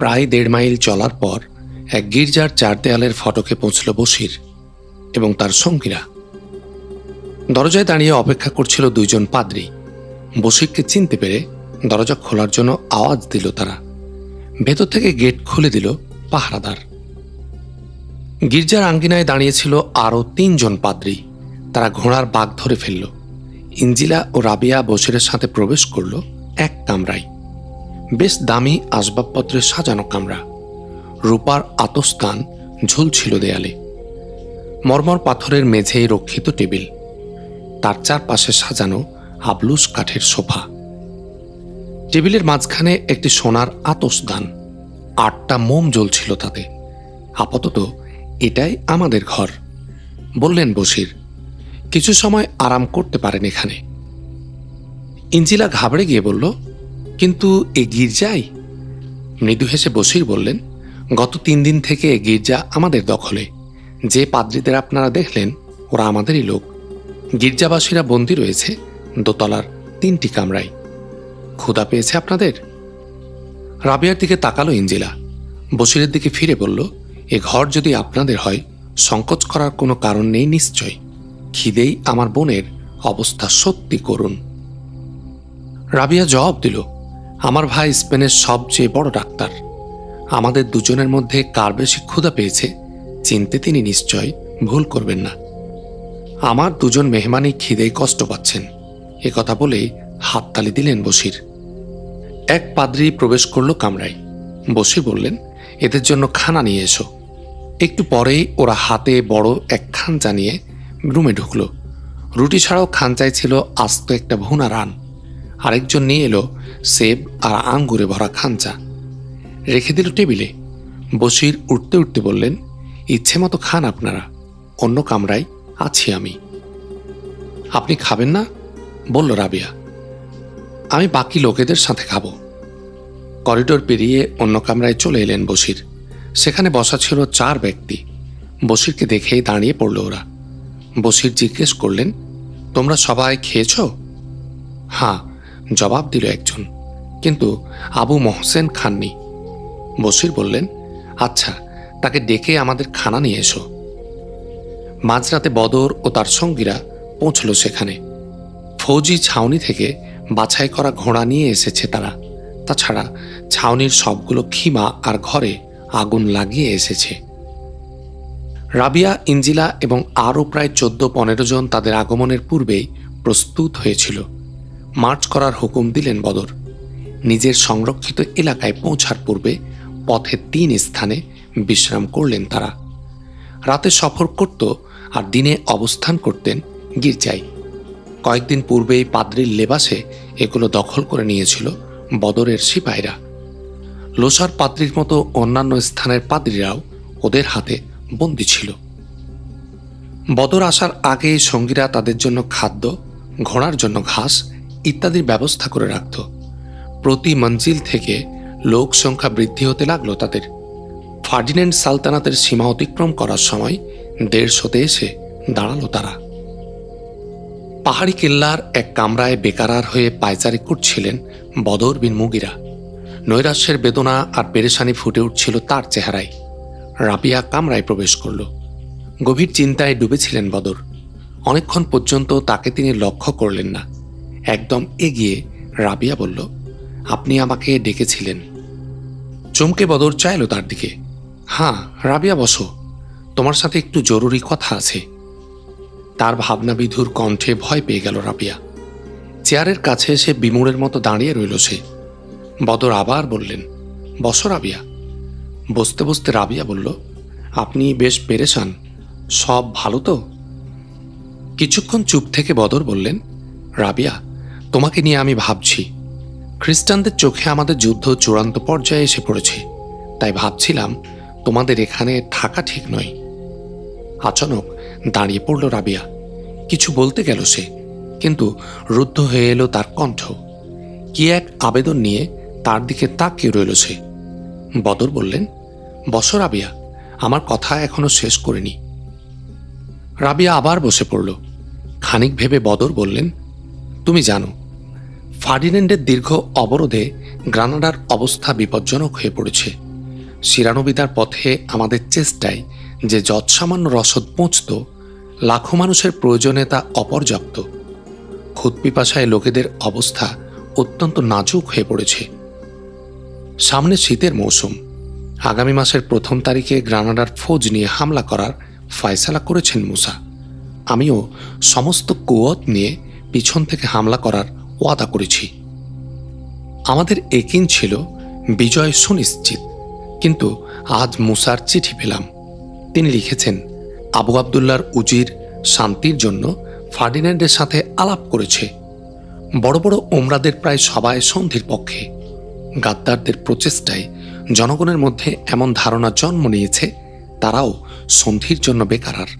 প্রায় দেড় মাইল চলার পর এক গির্জার চার দেয়ালের ফটকে পৌঁছল বশির এবং তার সঙ্গীরা। দরজায় দাঁড়িয়ে অপেক্ষা করছিল দুইজন পাদ্রী। বশিরকে চিনতে পেরে দরজা খোলার জন্য আওয়াজ দিল তারা। ভেতর থেকে গেট খুলে দিল পাহারাদার। গির্জার আঙ্গিনায় দাঁড়িয়েছিল আরও তিনজন পাদ্রী। তারা ঘোড়ার বাঁক ধরে ফেলল। ইঞ্জিলা ও রাবিয়া বশিরের সাথে প্রবেশ করল এক কামরায়। বেশ দামি আসবাবপত্রে সাজানো কামরা। রূপার আতসকান ঝুলছিল দেয়ালে। মর্মর পাথরের মেঝেই রক্ষিত টেবিল, তার চারপাশে সাজানো আবলুস কাঠের সোফা। টেবিলের মাঝখানে একটি সোনার আতসদান, 8টা মোম জ্বলছিল তাতে। আপাতত এটাই আমাদের ঘর, বললেন বশির। কিছু সময় আরাম করতে পারেন এখানে। ইঞ্জিলা ঘাবড়ে গিয়ে বলল, কিন্তু এ গির্জায়? মৃদু হেসে বশির বললেন, গত 3 দিন থেকে এ গির্জা আমাদের দখলে। যে পাদ্রীদের আপনারা দেখলেন ওরা আমাদেরই লোক। গির্জাবাসীরা বন্দী রয়েছে দোতলার 3টি কামরায়। ক্ষুধা পেয়েছে আপনাদের? রাবিয়ার দিকে তাকালো ইঞ্জিলা। বশিরের দিকে ফিরে বলল, এ ঘর যদি আপনাদের হয় সংকোচ করার কোনো কারণ নেই নিশ্চয়। খিদেই আমার বোনের অবস্থা সত্যি করুন। রাবিয়া জবাব দিল, আমার ভাই স্পেনের সবচেয়ে বড় ডাক্তার। আমাদের দুজনের মধ্যে কার বেশি ক্ষুধা পেয়েছে চিনতে তিনি নিশ্চয় ভুল করবেন না। আমার দুজন মেহমানই খিদেই কষ্ট পাচ্ছেন। এ কথা বলে হাততালি দিলেন বশির। এক পাদ্রী প্রবেশ করল কামরায়। বশির বললেন, এদের জন্য খানা নিয়ে এসো। একটু পরেই ওরা হাতে বড় এক খাঞ্চা নিয়ে রুমে ঢুকল। রুটি ছাড়াও খাঞ্চায় ছিল আস্ত একটা ভুনা রান। আরেকজন নিয়ে এলো সেব আর আঙ্গুরে ভরা খাঞ্চা, রেখে দিল টেবিলে। বশির উঠতে উঠতে বললেন, ইচ্ছে মতো খান আপনারা, অন্য কামরায় আছি আমি। আপনি খাবেন না? বলল রাবিয়া। আমি বাকি লোকেদের সাথে খাব। করিডোর পেরিয়ে অন্য কামরায় চলে এলেন বশির। সেখানে বসা ছিল 4 ব্যক্তি। বশিরকে দেখেই দাঁড়িয়ে পড়ল ওরা। বশির জিজ্ঞেস করলেন, তোমরা সবাই খেয়েছ? হ্যাঁ, জবাব দিল একজন, কিন্তু আবু মহসেন খাননি। বশির বললেন, আচ্ছা, তাকে ডেকে আমাদের খানা নিয়ে এসো। মাঝরাতে বদর ও তার সঙ্গীরা পৌঁছল সেখানে। ফৌজি ছাউনি থেকে বাছাই করা ঘোড়া নিয়ে এসেছে তারা। তাছাড়া ছাউনির সবগুলো খিমা আর ঘরে আগুন লাগিয়ে এসেছে। রাবিয়া, ইঞ্জিলা এবং আরও প্রায় 14-15 জন তাদের আগমনের পূর্বেই প্রস্তুত হয়েছিল। মার্চ করার হুকুম দিলেন বদর। নিজের সংরক্ষিত এলাকায় পৌঁছার পূর্বে পথে 3 স্থানে বিশ্রাম করলেন তারা। রাতে সফর করত আর দিনে অবস্থান করতেন গির্জায়। কয়েকদিন পূর্বেই পাদ্রির লেবাসে এগুলো দখল করে নিয়েছিল বদরের সিপাহীরা। লোসার পাদ্রির মতো অন্যান্য স্থানের পাদ্রিরাও ওদের হাতে বন্দী ছিল। বদর আসার আগে সঙ্গীরা তাদের জন্য খাদ্য, ঘোড়ার জন্য ঘাস ইত্যাদির ব্যবস্থা করে রাখত। প্রতি মঞ্জিল থেকে লোক সংখ্যা বৃদ্ধি হতে লাগলো তাদের। ফার্ডিনেন্ড সালতানাতের সীমা অতিক্রম করার সময় 150-তে এসে দাঁড়ালো তারা। পাহাড়ি কেল্লার এক কামরায় বেকারার হয়ে পায়চারি করছিলেন বদর বিন মুগীরা। নৈরাশ্যের বেদনা আর পেরেশানি ফুটে উঠছিল তার চেহারায়। রাবিয়া কামরায় প্রবেশ করল। গভীর চিন্তায় ডুবেছিলেন বদর। অনেকক্ষণ পর্যন্ত তাকে তিনি লক্ষ্য করলেন না। একদম এগিয়ে রাবিয়া বলল, আপনি আমাকে ডেকেছিলেন? চমকে বদর চাইল তার দিকে। হ্যাঁ রাবিয়া, বসো, তোমার সাথে একটু জরুরি কথা আছে। তার ভাবনাবিধুর কণ্ঠে ভয় পেয়ে গেল রাবিয়া। চেয়ারের কাছে এসে বিমূঢ়ের মতো দাঁড়িয়ে রইল সে। বদর আবার বললেন, বসো রাবিয়া। বসতে বসতে রাবিয়া বলল, আপনি বেশ পেরেশান, সব ভালো তো? কিছুক্ষণ চুপ থেকে বদর বললেন, রাবিয়া, তোমাকে নিয়ে আমি ভাবছি। খ্রিস্টানদের চোখে আমাদের যুদ্ধ চূড়ান্ত পর্যায়ে এসে পড়েছে, তাই ভাবছিলাম তোমাদের এখানে থাকা ঠিক নয়। আচমক দাঁড়িয়ে পড়ল রাবিয়া। কিছু বলতে গেল সে, কিন্তু রুদ্ধ হয়ে এলো তার কণ্ঠ। কি এক আবেদন নিয়ে তার দিকে তাকিয়ে রইল সে। বদর বললেন, বসো রাবিয়া, আমার কথা এখনো শেষ করিনি। রাবিয়া আবার বসে পড়ল। খানিক ভেবে বদর বললেন, তুমি জানো ফার্ডিনেন্ডের দীর্ঘ অবরোধে গ্রানাডার অবস্থা বিপজ্জনক হয়ে পড়েছে। শিরানবিতার পথে আমাদের চেষ্টায় যে যৎসামান্য রসদ পৌঁছত, লাখো মানুষের প্রয়োজনে তা অপর্যাপ্ত। ক্ষুদপিপাসায় লোকেদের অবস্থা অত্যন্ত নাজুক হয়ে পড়েছে। সামনে শীতের মৌসুম। আগামী মাসের 1 তারিখে গ্রানাডার ফৌজ নিয়ে হামলা করার ফয়সালা করেছেন মুসা। আমিও সমস্ত কুয়ত নিয়ে পিছন থেকে হামলা করার ওয়াদা করেছি। আমাদের একিন ছিল বিজয় সুনিশ্চিত, কিন্তু আজ মুসার চিঠি পেলাম। তিনি লিখেছেন, আবু আবদুল্লার উজির শান্তির জন্য ফার্ডিন্যান্ডের সাথে আলাপ করেছে। বড় বড় ওমরাদের প্রায় সবাই সন্ধির পক্ষে। গাদ্দারদের প্রচেষ্টায় জনগণের মধ্যে এমন ধারণা জন্ম নিয়েছে তারাও সন্ধির জন্য বেকারার।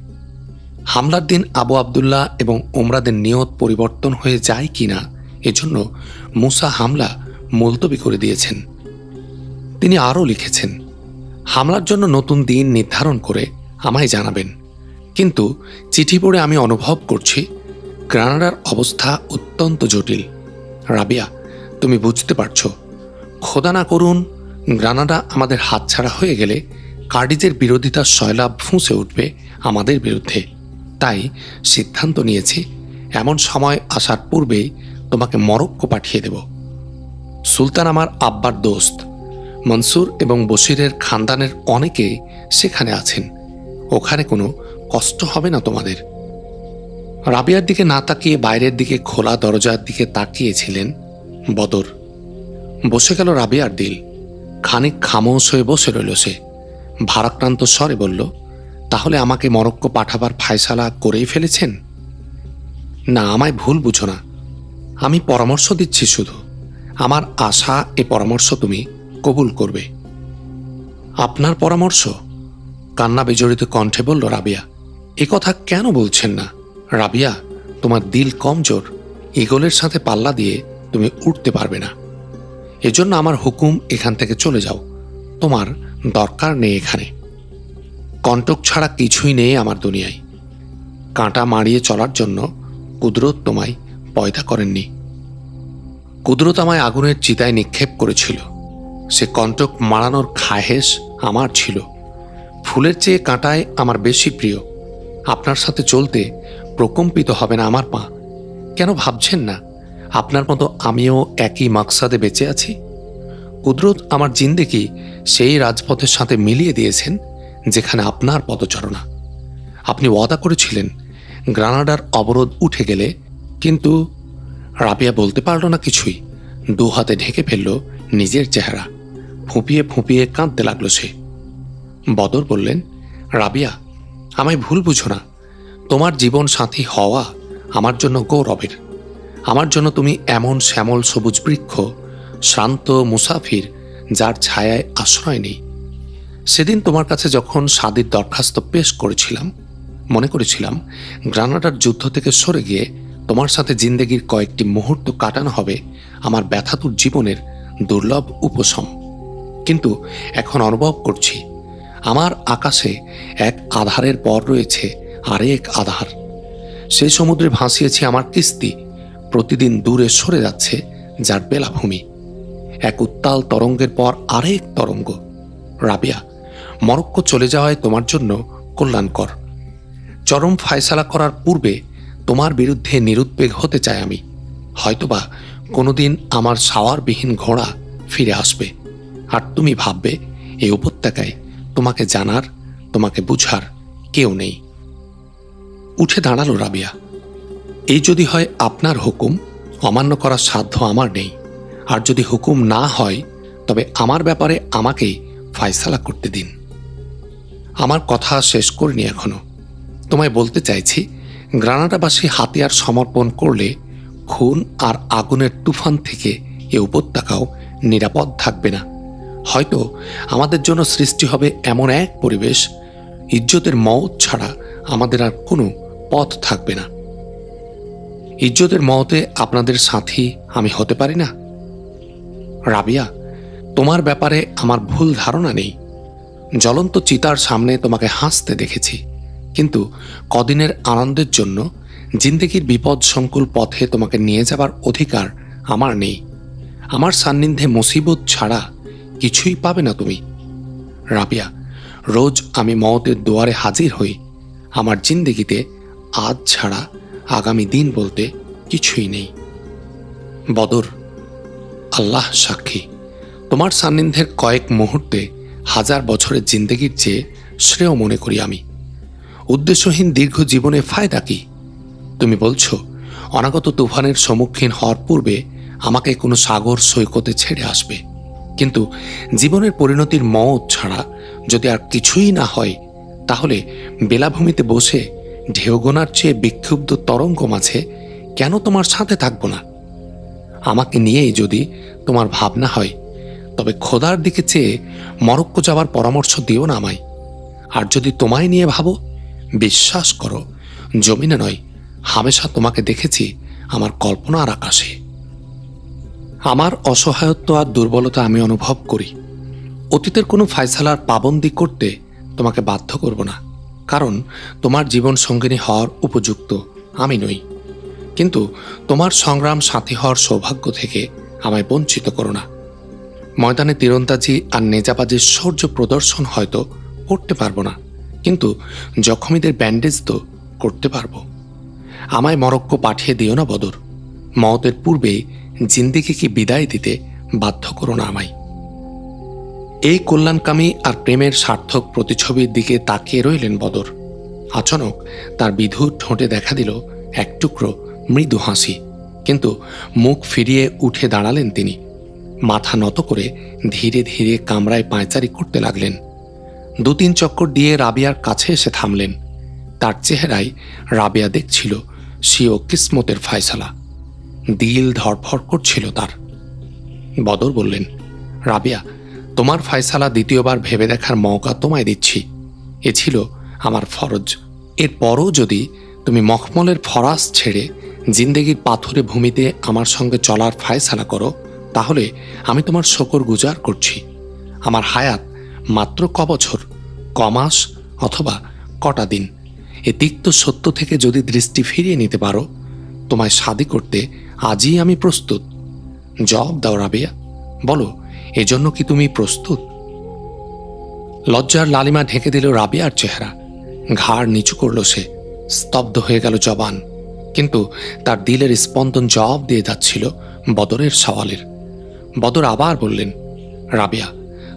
হামলার দিন আবু আবদুল্লাহ এবং ওমরাদের নিয়ত পরিবর্তন হয়ে যায় কিনা এজন্য মুসা হামলা মুলতবি করে দিয়েছেন। তিনি আরও লিখেছেন, হামলার জন্য নতুন দিন নির্ধারণ করে আমায় জানাবেন। কিন্তু চিঠি পড়ে আমি অনুভব করছি গ্রানাডার অবস্থা অত্যন্ত জটিল। রাবিয়া, তুমি বুঝতে পারছ, খোদা না করুন গ্রানাডা আমাদের হাতছাড়া হয়ে গেলে কার্ডিজের বিরোধিতার সয়লাভ ফুঁসে উঠবে আমাদের বিরুদ্ধে। তাই সিদ্ধান্ত নিয়েছি এমন সময় আসার পূর্বেই তোমাকে মরক্কো পাঠিয়ে দেব। সুলতান আমার আব্বার দোস্ত। মনসুর এবং বশিরের খানদানের অনেকেই সেখানে আছেন। ওখানে কোনো কষ্ট হবে না তোমাদের। রাবিয়ার দিকে না তাকিয়ে বাইরের দিকে খোলা দরজার দিকে তাকিয়েছিলেন বদর। বসে গেল রাবিয়ার দিল। খানিক খামোশ হয়ে বসে রইল সে। ভারাক্রান্ত স্বরে বলল, তাহলে আমাকে মরক্কো পাঠাবার ফায়সালা করেই ফেলেছেন? না, আমায় ভুল বুঝো না, আমি পরামর্শ দিচ্ছি শুধু। আমার আশা এ পরামর্শ তুমি কবুল করবে। আপনার পরামর্শ? কান্না বিজড়িত কণ্ঠে বলল রাবিয়া। এ কথা কেন বলছেন না? রাবিয়া, তোমার দিল কমজোর। ইগলের সাথে পাল্লা দিয়ে তুমি উঠতে পারবে না। এজন্য আমার হুকুম, এখান থেকে চলে যাও। তোমার দরকার নেই এখানে। কণ্টক ছাড়া কিছুই নেই আমার দুনিয়ায়। কাঁটা মারিয়ে চলার জন্য কুদরত তোমায় পয়দা করেননি। কুদরত আমায় আগুনের চিতায় নিক্ষেপ করেছিল। সে কণ্টক মারানোর খাহেশ আমার ছিল। ফুলের চেয়ে কাঁটায় আমার বেশি প্রিয়। আপনার সাথে চলতে প্রকম্পিত হবে না আমার পা। কেন ভাবছেন না আপনার মতো আমিও একই মাকসাদে বেঁচে আছি? কুদরত আমার জিন্দেগি সেই রাজপথের সাথে মিলিয়ে দিয়েছেন যেখানে আপনার পদচারণা। আপনি ওয়াদা করেছিলেন গ্রানাডার অবরোধ উঠে গেলে, কিন্তু রাবিয়া বলতে পারল না কিছুই। দু হাতে ঢেকে ফেলল নিজের চেহারা। ফুঁপিয়ে ফুঁপিয়ে কাঁদতে লাগল সে। বদর বললেন, রাবিয়া, আমায় ভুল বুঝো না। তোমার জীবন সাথী হওয়া আমার জন্য গৌরবের। আমার জন্য তুমি এমন শ্যামল সবুজ বৃক্ষ, শ্রান্ত মুসাফির যার ছায়ায় আশ্রয় নেই। সেদিন তোমার কাছে যখন শাদীর দরখাস্ত পেশ করেছিলাম, মনে করেছিলাম গ্রানাডার যুদ্ধ থেকে সরে গিয়ে তোমার সাথে জিন্দেগির কয়েকটি মুহূর্ত কাটানো হবে আমার ব্যথাতুর জীবনের দুর্লভ উপশম। কিন্তু এখন অনুভব করছি আমার আকাশে এক আধারের পর রয়েছে আরেক আধার। সেই সমুদ্রে ভাসিয়েছে আমার কিস্তি, প্রতিদিন দূরে সরে যাচ্ছে যার বেলাভূমি। এক উত্তাল তরঙ্গের পর আরেক তরঙ্গ। রাবিয়া, মরক্কো চলে যাওয়ায় তোমার জন্য কল্যাণকর। চরম ফায়সালা করার পূর্বে তোমার বিরুদ্ধে নিরুদ্বেগ হতে চাই আমি। হয়তোবা কোনোদিন আমার সাওয়ারবিহীন ঘোড়া ফিরে আসবে, আর তুমি ভাববে এই উপত্যকায় তোমাকে জানার, তোমাকে বুঝার কেউ নেই। উঠে দাঁড়ালো রাবিয়া। এই যদি হয় আপনার হুকুম, অমান্য করার সাধ্য আমার নেই। আর যদি হুকুম না হয়, তবে আমার ব্যাপারে আমাকেই ফায়সালা করতে দিন। আমার কথা শেষ করিনি এখনো। তোমায় বলতে চাইছি, গ্রানাডাবাসী হাতিয়ার সমর্পণ করলে খুন আর আগুনের তুফান থেকে এ উপত্যকাও নিরাপদ থাকবে না। হয়তো আমাদের জন্য সৃষ্টি হবে এমন এক পরিবেশ, ইজ্জতের মওত ছাড়া আমাদের আর কোনো পথ থাকবে না। ইজ্জতের মওতে আপনাদের সাথী আমি হতে পারি না? রাবিয়া, তোমার ব্যাপারে আমার ভুল ধারণা নেই। জ্বলন্ত চিতার সামনে তোমাকে হাসতে দেখেছি, কিন্তু কদিনের আনন্দের জন্য জিন্দেগির বিপদ সংকুল পথে তোমাকে নিয়ে যাবার অধিকার আমার নেই। আমার সান্নিধ্যে মুসিবত ছাড়া কিছুই পাবে না তুমি। রাবিয়া, রোজ আমি মওতের দুয়ারে হাজির হই। আমার জিন্দেগিতে আজ ছাড়া আগামী দিন বলতে কিছুই নেই। বদর, আল্লাহ সাক্ষী, তোমার সান্নিধ্যের কয়েক মুহূর্তে হাজার বছরের জিন্দেগির চেয়ে শ্রেয় মনে করি আমি। উদ্দেশ্যহীন দীর্ঘ জীবনে ফায়দা কি? তুমি বলছো অনাগত তুফানের সম্মুখীন হওয়ার পূর্বে আমাকে কোনো সাগর সৈকতে ছেড়ে আসবে, কিন্তু জীবনের পরিণতির মওত ছাড়া যদি আর কিছুই না হয়, তাহলে বেলাভূমিতে বসে ঢেউ গোনার চেয়ে বিক্ষুব্ধ তরঙ্গ মাঝে কেন তোমার সাথে থাকবো না? আমাকে নিয়েই যদি তোমার ভাবনা হয়, তবে খোদার দিকে চেয়ে মরক্কো যাওয়ার পরামর্শ দিও না আমায়। আর যদি তোমায় নিয়ে ভাবো, বিশ্বাস করো, জমিনে নয়, হামেশা তোমাকে দেখেছি আমার কল্পনার আকাশে। আমার অসহায়ত্ব আর দুর্বলতা আমি অনুভব করি। অতীতের কোনো ফায়সালার পাবন্দি করতে তোমাকে বাধ্য করব না, কারণ তোমার জীবন সঙ্গিনী হওয়ার উপযুক্ত আমি নই। কিন্তু তোমার সংগ্রাম সাথী হওয়ার সৌভাগ্য থেকে আমায় বঞ্চিত করো না। ময়দানে তীরন্দাজি আর নেজাবাজির শৌর্য প্রদর্শন হয়তো করতে পারবো না, কিন্তু জখমীদের ব্যান্ডেজ তো করতে পারবো। আমায় মরক্কো পাঠিয়ে দিও না বদর, মওতের পূর্বেই জিন্দেগিকে বিদায় দিতে বাধ্য করো না আমায়। এই কল্যাণকামী আর প্রেমের সার্থক প্রতিচ্ছবির দিকে তাকিয়ে রইলেন বদর। আচনক তার বিধুর ঠোঁটে দেখা দিল এক টুকরো মৃদু হাসি, কিন্তু মুখ ফিরিয়ে উঠে দাঁড়ালেন তিনি। মাথা নত করে ধীরে ধীরে কামরায় পায়চারি করতে লাগলেন। দু তিন চক্কর দিয়ে রাবিয়ার কাছে এসে থামলেন। তার চেহারায় রাবিয়া দেখছিল সিও কিসমতের ফায়সালা। দিল ধরফর করছিল তার। বদর বললেন, রাবিয়া, তোমার ফায়সালা দ্বিতীয়বার ভেবে দেখার মওকা তোমায় দিচ্ছি। এ ছিল আমার ফরজ। এর পরও যদি তুমি মখমলের ফরাস ছেড়ে জিন্দেগির পাথরে ভূমিতে আমার সঙ্গে চলার ফায়সালা করো, তাহলে আমি তোমার শকর গুজার করছি। আমার হায়াত মাত্র কবছর, কমাস অথবা কটা দিন। এ তিক্ত সত্য থেকে যদি দৃষ্টি ফিরিয়ে নিতে পারো, তোমায় শাদি করতে আজই আমি প্রস্তুত। জবাব দাও রাবিয়া, বলো, এজন্য কি তুমি প্রস্তুত? লজ্জার লালিমা ঢেকে দিল রাবিয়ার চেহারা। ঘাড় নিচু করল সে। স্তব্ধ হয়ে গেল জবান, কিন্তু তার দিলের স্পন্দন জবাব দিয়ে যাচ্ছিল বদরের সওয়ালের। বদর আবার বললেন, রাবিয়া,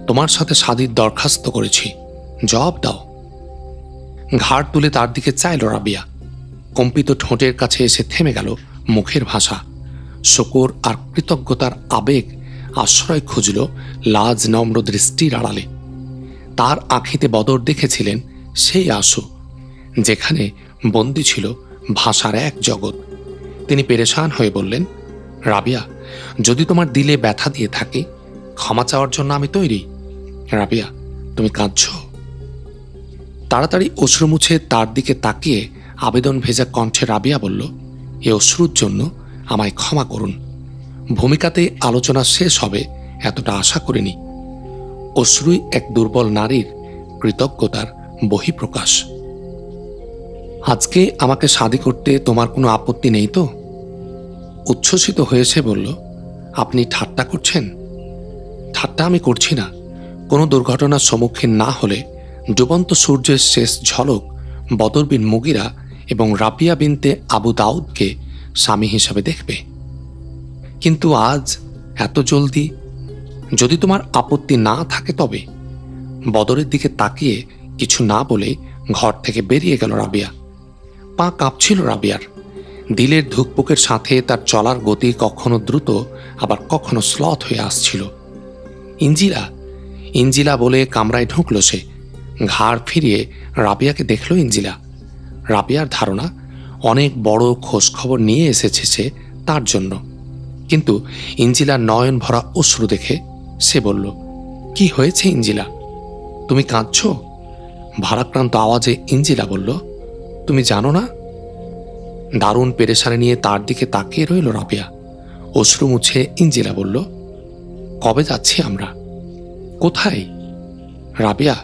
তোমার সাথে শাদির দরখাস্ত করেছি, জবাব দাও। ঘাড় তুলে তার দিকে চাইল রাবিয়া। কম্পিত ঠোঁটের কাছে এসে থেমে গেল মুখের ভাষা। শকর আর কৃতজ্ঞতার আবেগ আশ্রয় খুঁজল লাজ নম্র দৃষ্টির আড়ালে। তার আঁখিতে বদর দেখেছিলেন সেই আশু, যেখানে বন্দী ছিল ভাষার এক জগৎ। তিনি পেরেশান হয়ে বললেন, রাবিয়া, যদি তোমার দিলে ব্যথা দিয়ে থাকে, ক্ষমা চাওয়ার জন্য আমি তৈরি। রাবিয়া, তুমি কাঁদছ? তাড়াতাড়ি অশ্রু মুছে তার দিকে তাকিয়ে আবেদন ভেজা কণ্ঠে রাবিয়া বলল, এ অশ্রুর জন্য আমায় ক্ষমা করুন। ভূমিকাতে আলোচনা শেষ হবে এতটা আশা করিনি। অশ্রুই এক দুর্বল নারীর কৃতজ্ঞতার বহিঃপ্রকাশ। আজকে আমাকে শাদি করতে তোমার কোনো আপত্তি নেই তো? উচ্ছ্বসিত হয়ে সে বলল, আপনি ঠাট্টা করছেন? ঠাট্টা আমি করছি না। কোনো দুর্ঘটনার সম্মুখীন না হলে ডুবন্ত সূর্যের শেষ ঝলক বদর বিন মুগীরা এবং রাবিয়া বিনতে আবু দাউদকে স্বামী হিসাবে দেখবে। কিন্তু আজ এত জলদি? যদি তোমার আপত্তি না থাকে তবে। বদরের দিকে তাকিয়ে কিছু না বলে ঘর থেকে বেরিয়ে গেল রাবিয়া। পা কাঁপছিল রাবিয়ার। দিলের ধুকপুকের সাথে তার চলার গতি কখনো দ্রুত, আবার কখনো শ্লথ হয়ে আসছিল। ইঞ্জিলা, ইঞ্জিলা বলে কামরায় ঢুকল সে। ঘাড় ফিরিয়ে রাবিয়াকে দেখল ইঞ্জিলা। রাবিয়ার ধারণা, অনেক বড় খোঁজখবর নিয়ে এসেছে সে তার জন্য। কিন্তু ইঞ্জিলার নয়ন ভরা অশ্রু দেখে সে বলল, কি হয়েছে ইঞ্জিলা, তুমি কাঁদছ? ভারাক্রান্ত আওয়াজে ইঞ্জিলা বলল, তুমি জানো না? দারুণ পেরেশানি নিয়ে তার দিকে তাকিয়ে রইল রাবিয়া। অশ্রু মুছে ইঞ্জিলা বলল, কবে যাচ্ছি আমরা? কোথায়? রাবিয়া,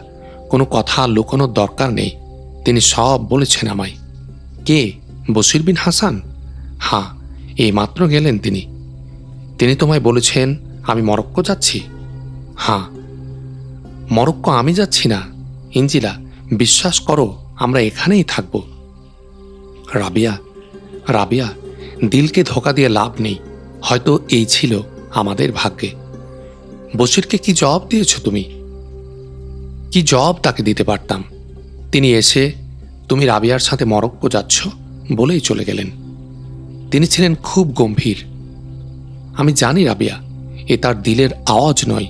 কোনো কথা লুকোনোর দরকার নেই, তিনি সব বলেছেন আমায়। কে? বশির বিন হাসান? হ্যাঁ, এই মাত্র গেলেন তিনি। তিনি তোমায় বলেছেন আমি মরক্কো যাচ্ছি? হ্যাঁ। মরক্কো আমি যাচ্ছি না, ইনজিলা বিশ্বাস করো আমরা এখানেই থাকব। রাবিয়া, রাবিয়া দিলকে ধোকা দিয়ে লাভ নেই, হয়তো এই ছিল আমাদের ভাগ্যে। বশিরকে কি জবাব দিয়েছ তুমি? কি জবাব তাকে দিতে পারতাম? তিনি এসে তুমি রাবিয়ার সাথে মরক্কো যাচ্ছ বলেই চলে গেলেন। তিনি ছিলেন খুব গম্ভীর। আমি জানি রাবিয়া, এ তার দিলের আওয়াজ নয়।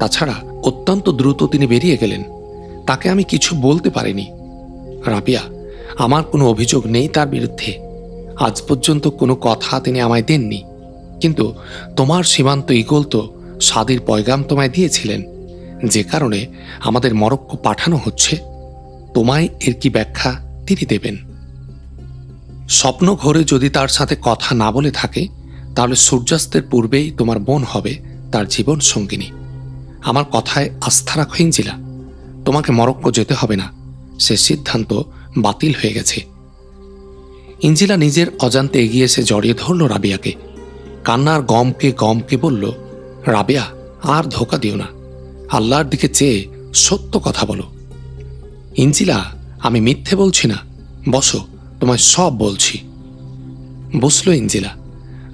তাছাড়া অত্যন্ত দ্রুত তিনি বেরিয়ে গেলেন, তাকে আমি কিছু বলতে পারিনি। রাবিয়া, আমার কোনো অভিযোগ নেই তার বিরুদ্ধে, আজ পর্যন্ত কোনো কথা তিনি আমায় দেননি। কিন্তু তোমার সীমান্ত ইগল তো সাদির পয়গাম তোমায় দিয়েছিলেন, যে কারণে আমাদের মরক্কো পাঠানো হচ্ছে। তোমায় এর কি ব্যাখ্যা তিনি দেবেন? স্বপ্ন ঘরে যদি তার সাথে কথা না বলে থাকে, তাহলে সূর্যাস্তের পূর্বেই তোমার বোন হবে তার জীবন সঙ্গিনী। আমার কথায় আস্থা রাখো ইনজিলা, তোমাকে মরক্কো যেতে হবে না, সে সিদ্ধান্ত বাতিল হয়ে গেছে। ইনজিলা নিজের অজান্তে এগিয়ে এসে জড়িয়ে ধরল রাবিয়াকে, কান্নার গমকে গমকে বলল, রাবিয়া আর ধোকা দিও না, আল্লাহর দিকে চেয়ে সত্য কথা বলো। ইনজিলা, আমি মিথ্যে বলছি না, বসো, তোমায় সব বলছি। বসল ইনজিলা।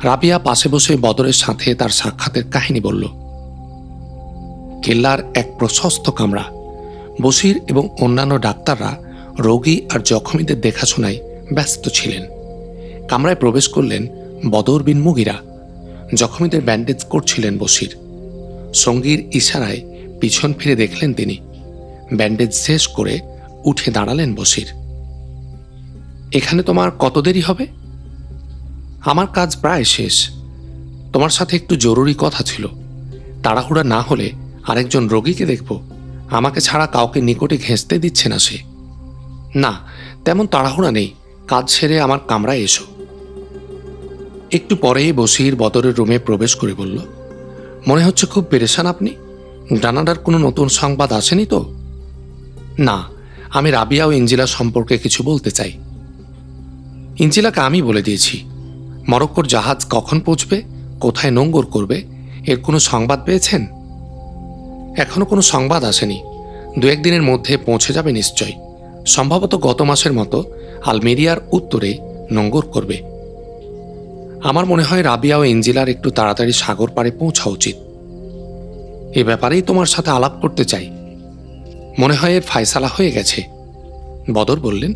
রাবিয়া পাশে বসে বদরের সাথে তার সাক্ষাতের কাহিনী বলল। কেল্লার এক প্রশস্ত কামরা। বশির এবং অন্যান্য ডাক্তাররা রোগী আর জখমীদের দেখাশোনায় ব্যস্ত ছিলেন। কামরায় প্রবেশ করলেন বদর বিন মুগীরা। জখমীদের ব্যান্ডেজ করছিলেন বশির। সঙ্গীর ইশারায় পিছন ফিরে দেখলেন তিনি। ব্যান্ডেজ শেষ করে উঠে দাঁড়ালেন বশির। এখানে তোমার কত দেরি হবে? আমার কাজ প্রায় শেষ, তোমার সাথে একটু জরুরি কথা ছিল। তাড়াহুড়া না হলে আরেকজন রোগীকে দেখব, আমাকে ছাড়া কাউকে নিকটে ঘেঁচতে দিচ্ছে না সে। না, তেমন তাড়াহুড়া নেই, কাজ সেরে আমার কামরায় এসো। একটু পরেই বশির বদরের রুমে প্রবেশ করে বলল, মনে হচ্ছে খুব পেরেশান আপনি। গ্রানাডার কোনো নতুন সংবাদ আসেনি তো? না, আমি রাবিয়া ও ইনজিলা সম্পর্কে কিছু বলতে চাই। ইনজিলাকে আমি বলে দিয়েছি। মরক্কোর জাহাজ কখন পৌঁছবে, কোথায় নোঙ্গর করবে, এর কোনো সংবাদ পেয়েছেন? এখনও কোনো সংবাদ আসেনি, দু একদিনের মধ্যে পৌঁছে যাবে নিশ্চয়। সম্ভবত গত মাসের মতো আলমেরিয়ার উত্তরে নোঙ্গর করবে। আমার মনে হয় রাবিয়া ও ইনজিলার একটু তাড়াতাড়ি সাগর পাড়ে পৌঁছা উচিত। এ ব্যাপারেই তোমার সাথে আলাপ করতে চাই। মনে হয় এর ফায়সালা হয়ে গেছে। বদর বললেন,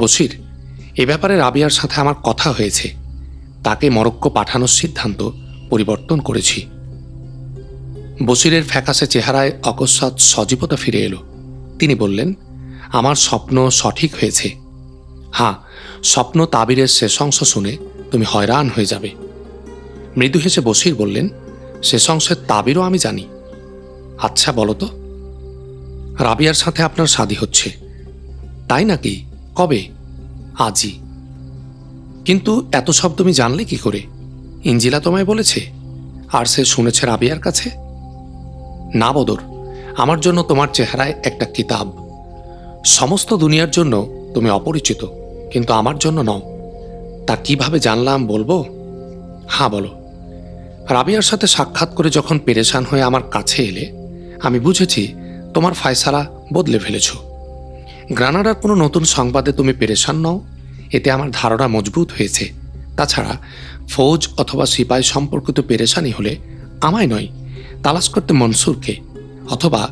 বশির, এ ব্যাপারে রাবিয়ার সাথে আমার কথা হয়েছে, তাকে মরক্কো পাঠানোর সিদ্ধান্ত পরিবর্তন করেছি। বশিরের ফ্যাকাশে চেহারায় অকস্মাৎ সজীবতা ফিরে এলো। তিনি বললেন, আমার স্বপ্ন সঠিক হয়েছে। হ্যাঁ, স্বপ্ন তাবিরের শেষাংশ শুনে তুমি হয়রান হয়ে যাবে। মৃদু হেসে বশির বললেন, শেষাংশের তাবিরও আমি জানি। আচ্ছা বলো তো, রাবিয়ার সাথে আপনার শাদী হচ্ছে, তাই নাকি? কবে? আজই। কিন্তু এত সব তুমি জানলে কি করে? ইনজিলা তোমায় বলেছে? আর সে শুনেছে রাবিয়ার কাছে? না বদর, আমার জন্য তোমার চেহারায় একটা কিতাব। সমস্ত দুনিয়ার জন্য তুমি অপরিচিত, কিন্তু আমার জন্য নও। তা কিভাবে জানলাম বলবো? হ্যাঁ বলো। রাবিয়ার সাথে সাক্ষাৎ করে যখন পেরেশান হয়ে আমার কাছে এলে, আমি বুঝেছি তোমার ফায়সালা বদলে ফেলেছ। গ্রানাডার কোনো নতুন সংবাদে তুমি পেরেশান নও, এতে আমার ধারণা মজবুত হয়েছে। তাছাড়া ফৌজ অথবা সিপাই সম্পর্কিত পেরেশানি হলে আমায় নয়, তালাশ করতে মনসুরকে, অথবা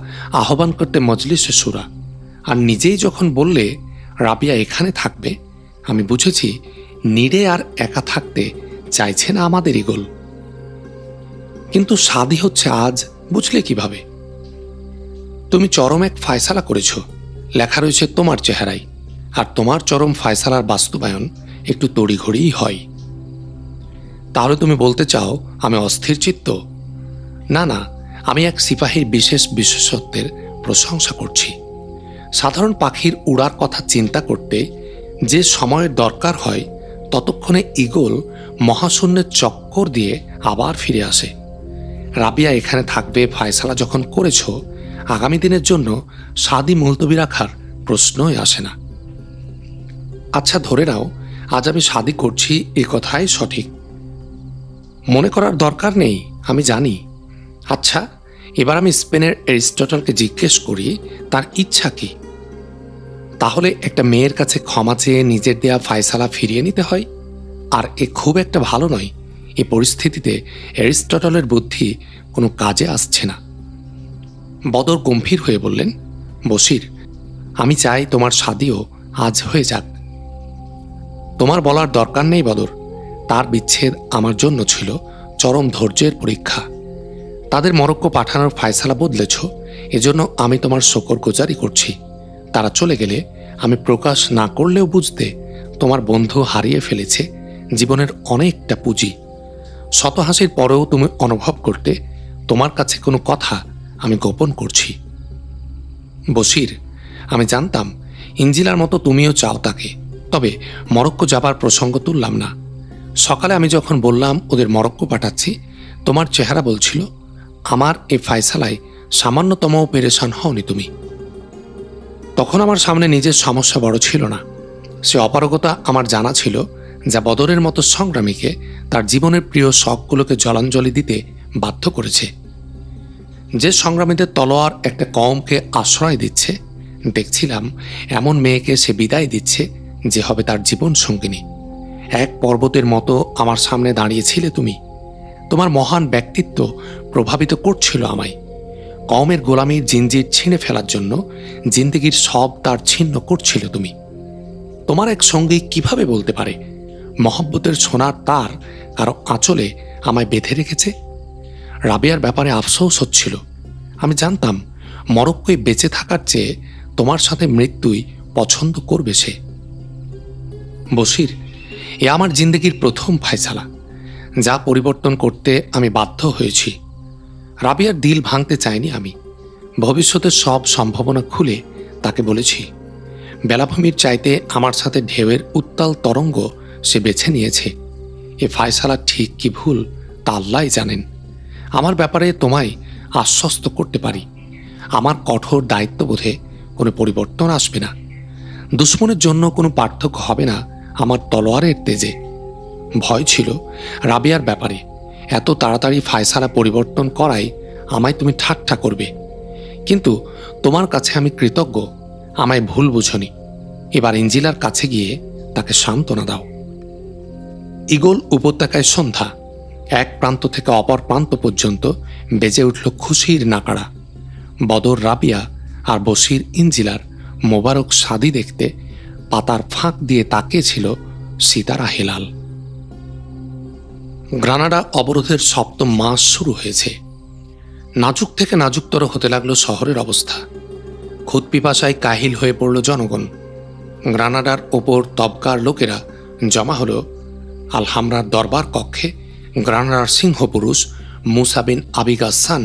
আহ্বান করতে মজলিসে সুরা। আর নিজেই যখন বললে রাবিয়া এখানে থাকবে, আমি বুঝেছি নিড়ে আর একা থাকতে চাইছে না আমাদের ইগল। কিন্তু শাদী হচ্ছে আজ, বুঝলে কিভাবে? তুমি চরম এক ফায়সালা করেছ, লেখা রয়েছে তোমার চেহারায়। আর তোমার চরম ফায়সালার বাস্তবায়ন একটু তড়িঘড়িই হয়। তাহলে তুমি বলতে চাও আমি অস্থির চিত্ত? না না, আমি এক সিপাহীর বিশেষ বিশেষত্বের প্রশংসা করছি। সাধারণ পাখির উড়ার কথা চিন্তা করতে যে সময়ের দরকার হয়, ততক্ষণে ইগল মহাশূন্যের চক্কর দিয়ে আবার ফিরে আসে। রাবিয়া এখানে থাকবে ফায়সালা যখন করেছ, আগামী দিনের জন্য শাদী মুলতবি রাখার প্রশ্নই আসে না। আচ্ছা ধরে নাও আজ আমি শাদী করছি, এ কথাই সঠিক, মনে করার দরকার নেই, আমি জানি। আচ্ছা, এবার আমি স্পেনের এরিস্টটলকে জিজ্ঞেস করি তার ইচ্ছা কি? তাহলে একটা মেয়ের কাছে ক্ষমা চেয়ে নিজের দেয়া ফায়সালা ফিরিয়ে নিতে হয়? আর এ খুব একটা ভালো নয়। এই পরিস্থিতিতে এরিস্টটলের বুদ্ধি কোনো কাজে আসছে না। বদর গম্ভীর হয়ে বললেন, বশির, আমি চাই তোমার শাদিও আজ হয়ে যাক। তোমার বলার দরকার নেই বদর, তার বিচ্ছেদ আমার জন্য ছিল চরম ধৈর্যের পরীক্ষা। তাদের মরক্কো পাঠানোর ফায়সালা বদলেছ, এজন্য আমি তোমার শকরগোজারি করছি। তারা চলে গেলে আমি প্রকাশ না করলেও বুঝতে তোমার বন্ধু হারিয়ে ফেলেছে জীবনের অনেকটা পুঁজি। শত হাসির পরেও তুমি অনুভব করতে তোমার কাছে কোনো কথা আমি গোপন করছি। বশির, আমি জানতাম ইঞ্জিলার মতো তুমিও চাও তাকে, তবে মরক্কো যাবার প্রসঙ্গ তুললাম না। সকালে আমি যখন বললাম ওদের মরক্কো পাঠাচ্ছি, তোমার চেহারা বলছিল আমার এই ফায়সালায় সামান্যতমও পেরেশান হওনি তুমি। তখন আমার সামনে নিজের সমস্যা বড় ছিল না, সে অপারগতা আমার জানা ছিল যা বদরের মতো সংগ্রামীকে তার জীবনের প্রিয় শখগুলোকে জলাঞ্জলি দিতে বাধ্য করেছে। যে সংগ্রামীদের তলোয়ার একটা কওমকে আশ্রয় দিচ্ছে, দেখছিলাম এমন মেয়েকে সে বিদায় দিচ্ছে যে হবে তার জীবন সঙ্গিনী। এক পর্বতের মতো আমার সামনে দাঁড়িয়েছিলে তুমি। তোমার মহান ব্যক্তিত্ব প্রভাবিত করছিল আমায়। কওমের গোলামীর জিঞ্জির ছিঁড়ে ফেলার জন্য জিন্দেগির সব তার ছিন্ন করছিল তুমি। তোমার এক সঙ্গী কিভাবে বলতে পারে মহব্বতের সোনার তার কারো আঁচলে আমায় বেঁধে রেখেছে? রাবিয়ার ব্যাপারে আফসোস হচ্ছিল। আমি জানতাম মরক্কোয় বেঁচে থাকার চেয়ে তোমার সাথে মৃত্যুই পছন্দ করবে সে। বশির, এ আমার জিন্দেগির প্রথম ফায়সালা যা পরিবর্তন করতে আমি বাধ্য হয়েছি। রাবিয়ার দিল ভাঙতে চাইনি আমি। ভবিষ্যতের সব সম্ভাবনা খুলে তাকে বলেছি। বেলাভূমির চাইতে আমার সাথে ঢেউয়ের উত্তাল তরঙ্গ সে বেছে নিয়েছে। এ ফায়সালা ঠিক কি ভুল তা আল্লাহই জানেন। আমার ব্যাপারে তোমায় আশ্বস্ত করতে পারি, আমার কঠোর দায়িত্ববোধে কোনো পরিবর্তন আসবে না। দুশ্মনের জন্য কোনো পার্থক্য হবে না আমার তলোয়ারের তেজে। ভয় ছিল রাবিয়ার ব্যাপারে এত তাড়াতাড়ি ফায়সালা পরিবর্তন করায় আমায় তুমি ঠাট্টা করবে, কিন্তু তোমার কাছে আমি কৃতজ্ঞ, আমায় ভুল বুঝনি। এবার ইঞ্জিলার কাছে গিয়ে তাকে সান্ত্বনা দাও। ঈগল উপত্যকায় সন্ধ্যা। এক প্রান্ত থেকে অপর প্রান্ত পর্যন্ত বেজে উঠল খুশির নাকাড়া। বদর, রাবিয়া আর বশির ইঞ্জিলার মোবারক শাদী দেখতে পাতার ফাঁক দিয়ে তাকিয়েছিল সিতারা হেলাল। গ্রানাডা অবরোধের সপ্তম মাস শুরু হয়েছে। নাজুক থেকে নাজুকতর হতে লাগলো শহরের অবস্থা। খুদপিপাসায় কাহিল হয়ে পড়ল জনগণ। গ্রানাডার ওপর তবকার লোকেরা জমা হল আলহামরার দরবার কক্ষে। গ্রানাডার সিংহপুরুষ মুসা বিন আবি গাসসান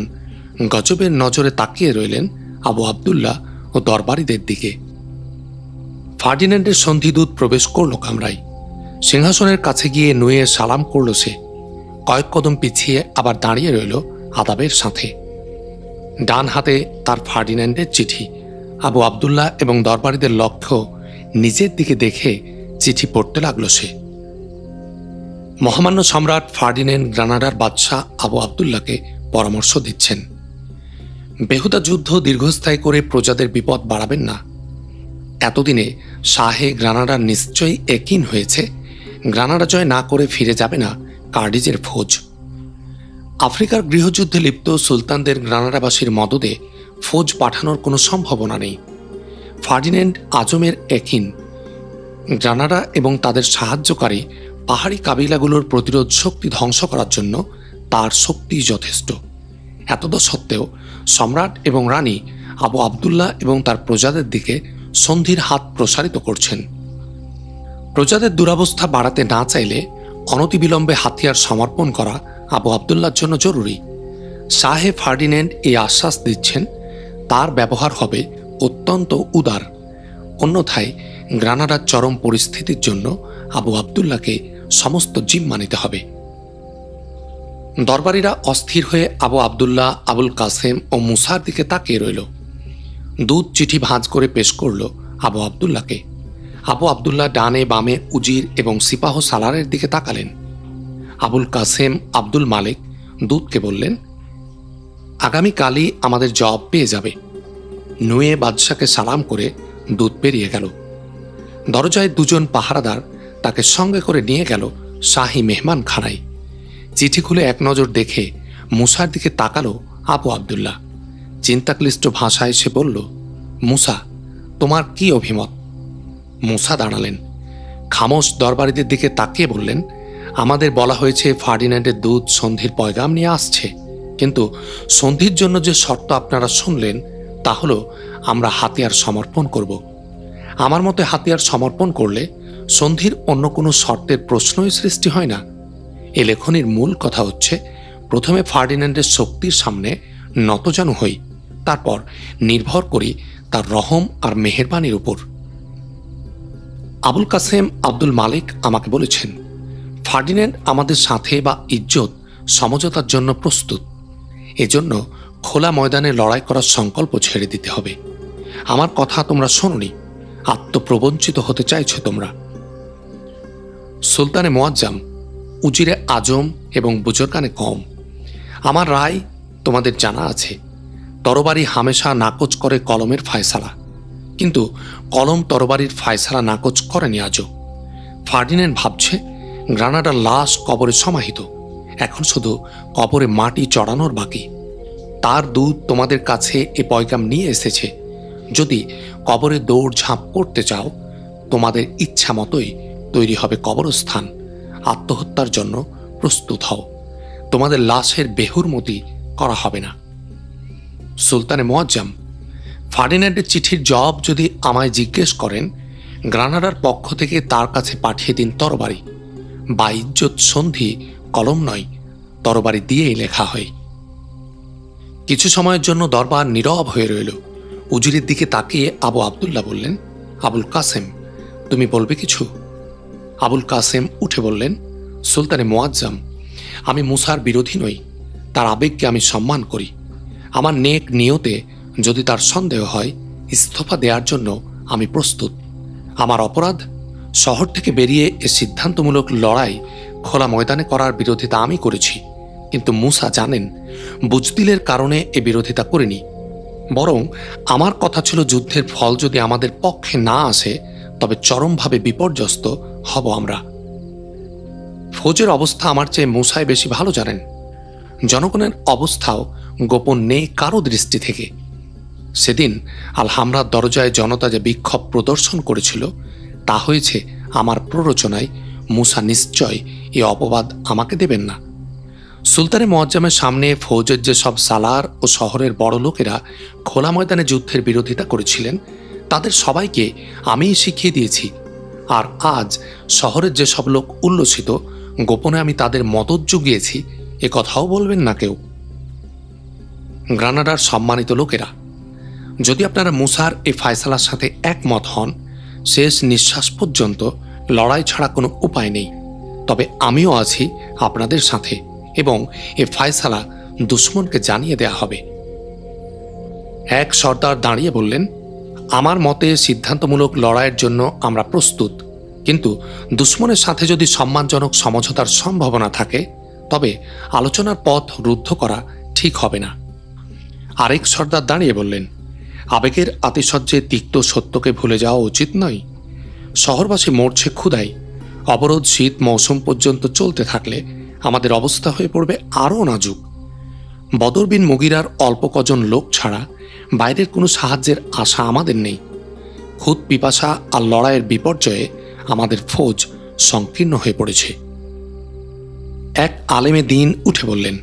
গজবের নজরে তাকিয়ে রইলেন আবু আবদুল্লাহ ও দরবারিদের দিকে। ফার্ডিনেন্ডের সন্ধিদূত প্রবেশ করল কামরায়। সিংহাসনের কাছে গিয়ে নুয়ে সালাম করল সে। কয়েক কদম পিছিয়ে আবার দাঁড়িয়ে রইল আদাবের সাথে। ডান হাতে তার ফার্ডিনেন্ডের চিঠি। আবু আবদুল্লাহ এবং দরবারিদের লক্ষ্য নিজের দিকে দেখে চিঠি পড়তে লাগল সে। মহামান্য সম্রাট ফার্ডিনেন্ড গ্রানাডার বাদশাহ আবু আবদুল্লাহকে পরামর্শ দিচ্ছেন, বেহুদা যুদ্ধ দীর্ঘস্থায়ী করে প্রজাদের বিপদ বাড়াবেন না। এতদিনে শাহে গ্রানাডার নিশ্চয়ই একীন হয়েছে গ্রানাডা জয় না করে ফিরে যাবে না কার্ডিজের ফৌজ। আফ্রিকার গৃহযুদ্ধে লিপ্ত সুলতানদের গ্রানাডাবাসীর মদদে ফৌজ পাঠানোর কোনো সম্ভাবনা নেই। ফার্ডিনেন্ড আজমের একীন গ্রানাডা এবং তাদের সাহায্যকারী পাহাড়ি কাবিলাগুলোর প্রতিরোধ শক্তি ধ্বংস করার জন্য তার শক্তিই যথেষ্ট। এতদ সত্ত্বেও সম্রাট এবং রানী আবু আবদুল্লাহ এবং তার প্রজাদের দিকে সন্ধির হাত প্রসারিত করছেন। প্রজাদের দুরবস্থা বাড়াতে না চাইলে অনতিবিলম্বে হাতিয়ার সমর্পণ করা আবু আবদুল্লার জন্য জরুরি। শাহে ফার্ডিনেন্ড এই আশ্বাস দিচ্ছেন। তার ব্যবহার হবে অত্যন্ত উদার, অন্যথায় গ্রানাডার চরম পরিস্থিতির জন্য আবু আবদুল্লাকে সমস্ত জিম্মা নিতে হবে। দরবারিরা অস্থির হয়ে আবু আবদুল্লাহ, আবুল কাসেম ও মুসার দিকে তাকিয়ে রইল। দুধ চিঠি ভাঁজ করে পেশ করল আবু আবদুল্লাহকে। আবু আবদুল্লাহ ডানে বামে উজির এবং সিপাহ সালারের দিকে তাকালেন। আবুল কাসেম আব্দুল মালিক দূতকে বললেন, আগামীকালই আমাদের জব পেয়ে যাবে। নুয়ে বাদশাকে সালাম করে দুধ পেরিয়ে গেল। দরজায় দুজন পাহারাদার তাকে সঙ্গে করে নিয়ে গেল শাহী মেহমান খানায়। চিঠি খুলে এক নজর দেখে মুসার দিকে তাকালো আবু আবদুল্লাহ। চিন্তাক্লিষ্ট ভাষায় সে বলল, মুসা, তোমার কি অভিমত? মুসা দাঁড়ালেন, খামোশ দরবারিদের দিকে তাকিয়ে বললেন, আমাদের বলা হয়েছে ফার্ডিনান্ডের দূত সন্ধির পয়গাম নিয়ে আসছে, কিন্তু সন্ধির জন্য যে শর্ত আপনারা শুনলেন তা হলো আমরা হাতিয়ার সমর্পণ করব। আমার মতে হাতিয়ার সমর্পণ করলে সন্ধির অন্য কোনো শর্তের প্রশ্নই সৃষ্টি হয় না। এ লেখনির মূল কথা হচ্ছে, প্রথমে ফার্ডিনান্ডের শক্তির সামনে নতজানু হই, তারপর নির্ভর করি তার রহম আর মেহেরবানির উপর। আবুল কাসেম আব্দুল মালিক আমাকে বলেছেন, ফার্ডিনান্ড আমাদের সাথে বা ইজ্জত সমঝোতার জন্য প্রস্তুত। এজন্য খোলা ময়দানে লড়াই করার সংকল্প ছেড়ে দিতে হবে। আমার কথা তোমরা শোনোনি, আত্মপ্রবঞ্চিত হতে চাইছ তোমরা। সুলতানে মোয়াজ্জাম, উজিরে আজম এবং বুজুরগানে কওম, আমার রায় তোমাদের জানা আছে। তরবারি হামেশা নাকচ করে কলমের ফায়সালা, কিন্তু কলম তরবারির ফায়সালা নাকচ করেনি আজও। ফার্ডিনান্ড ভাবছে গ্রানাডার লাশ কবরে সমাহিত, এখন শুধু কবরে মাটি চড়ানোর বাকি। তার দূত তোমাদের কাছে এ পয়গাম নিয়ে এসেছে। যদি কবরে দৌড় ঝাঁপ করতে চাও, তোমাদের ইচ্ছা মতোই তৈরি হবে কবরস্থান। আত্মহত্যার জন্য প্রস্তুত হও, তোমাদের লাশের বেহুরমতি করা হবে না। সুলতানে মোয়াজ্জাম, ফার্ডিনান্ডের চিঠির জবাব যদি আমায় জিজ্ঞেস করেন, গ্রানাডার পক্ষ থেকে তার কাছে পাঠিয়ে দিন তরবারি। বাইজ্জত সন্ধি কলম নয়, তরবারি দিয়েই লেখা হয়। কিছু সময়ের জন্য দরবার নীরব হয়ে রইল। উজিরের দিকে তাকিয়ে আবু আবদুল্লাহ বললেন, আবুল কাসেম, তুমি বলবে কিছু? আবুল কাসেম উঠে বললেন, সুলতানে মোয়াজ্জাম, আমি মুসার বিরোধী নই, তার আবেগকে আমি সম্মান করি। আমার নেক নিয়তে যদি তার সন্দেহ হয়, ইস্তফা দেওয়ার জন্য আমি প্রস্তুত। আমার অপরাধ, শহর থেকে বেরিয়ে এ সিদ্ধান্তমূলক লড়াই খোলা ময়দানে করার বিরোধিতা আমি করেছি। কিন্তু মুসা জানেন, বুজদিলের কারণে এ বিরোধিতা করিনি। বরং আমার কথা ছিল, যুদ্ধের ফল যদি আমাদের পক্ষে না আসে, তবে চরমভাবে বিপর্যস্ত হব আমরা। ফৌজের অবস্থা আমার চেয়ে মুসাই বেশি ভালো জানেন। জনগণের অবস্থাও গোপন নেই কারো দৃষ্টি থেকে। সেদিন আলহামরার দরজায় জনতা যে বিক্ষোভ প্রদর্শন করেছিল, তা হয়েছে আমার প্ররোচনায়। মুসা নিশ্চয় এ অপবাদ আমাকে দেবেন না। সুলতানে মোয়াজ্জামের সামনে ফৌজের যে সব সালার ও শহরের বড় লোকেরা খোলা ময়দানে যুদ্ধের বিরোধিতা করেছিলেন, তাদের সবাইকে আমিই শিখিয়ে দিয়েছি। আর আজ শহরের যে সব লোক উল্লসিত, গোপনে আমি তাদের মদত জুগিয়েছি, এ কথাও বলবেন না কেউ। গ্রানাডার সম্মানিত লোকেরা, যদি আপনারা মুসার এই ফায়সালার সাথে একমত হন, শেষ নিঃশ্বাস পর্যন্ত লড়াই ছাড়া কোনো উপায় নেই। তবে আমিও আছি আপনাদের সাথে, এবং এ ফায়সালা দুশ্মনকে জানিয়ে দেয়া হবে। এক সর্দার দাঁড়িয়ে বললেন, আমার মতে সিদ্ধান্তমূলক লড়াইয়ের জন্য আমরা প্রস্তুত, কিন্তু দুশ্মনের সাথে যদি সম্মানজনক সমঝোতার সম্ভাবনা থাকে, তবে আলোচনার পথ রুদ্ধ করা ঠিক হবে না। আরেক সর্দার দাঁড়িয়ে বললেন, আবেগের আতিশয্যে তিক্ত সত্যকে ভুলে যাওয়া উচিত নয়। শহরবাসী মরছে ক্ষুধায়। অবরোধ শীত মৌসুম পর্যন্ত চলতে থাকলে আমাদের অবস্থা হয়ে পড়বে আরও নাজুক। বদর বিন মুগীরার অল্প কজন লোক ছাড়া বাইরের কোনো সাহায্যের আশা আমাদের নেই। খুদ পিপাসা আর লড়াইয়ের বিপর্যয়ে আমাদের ফৌজ সংকীর্ণ হয়ে পড়েছে। এক আলেমে দিন উঠে বললেন,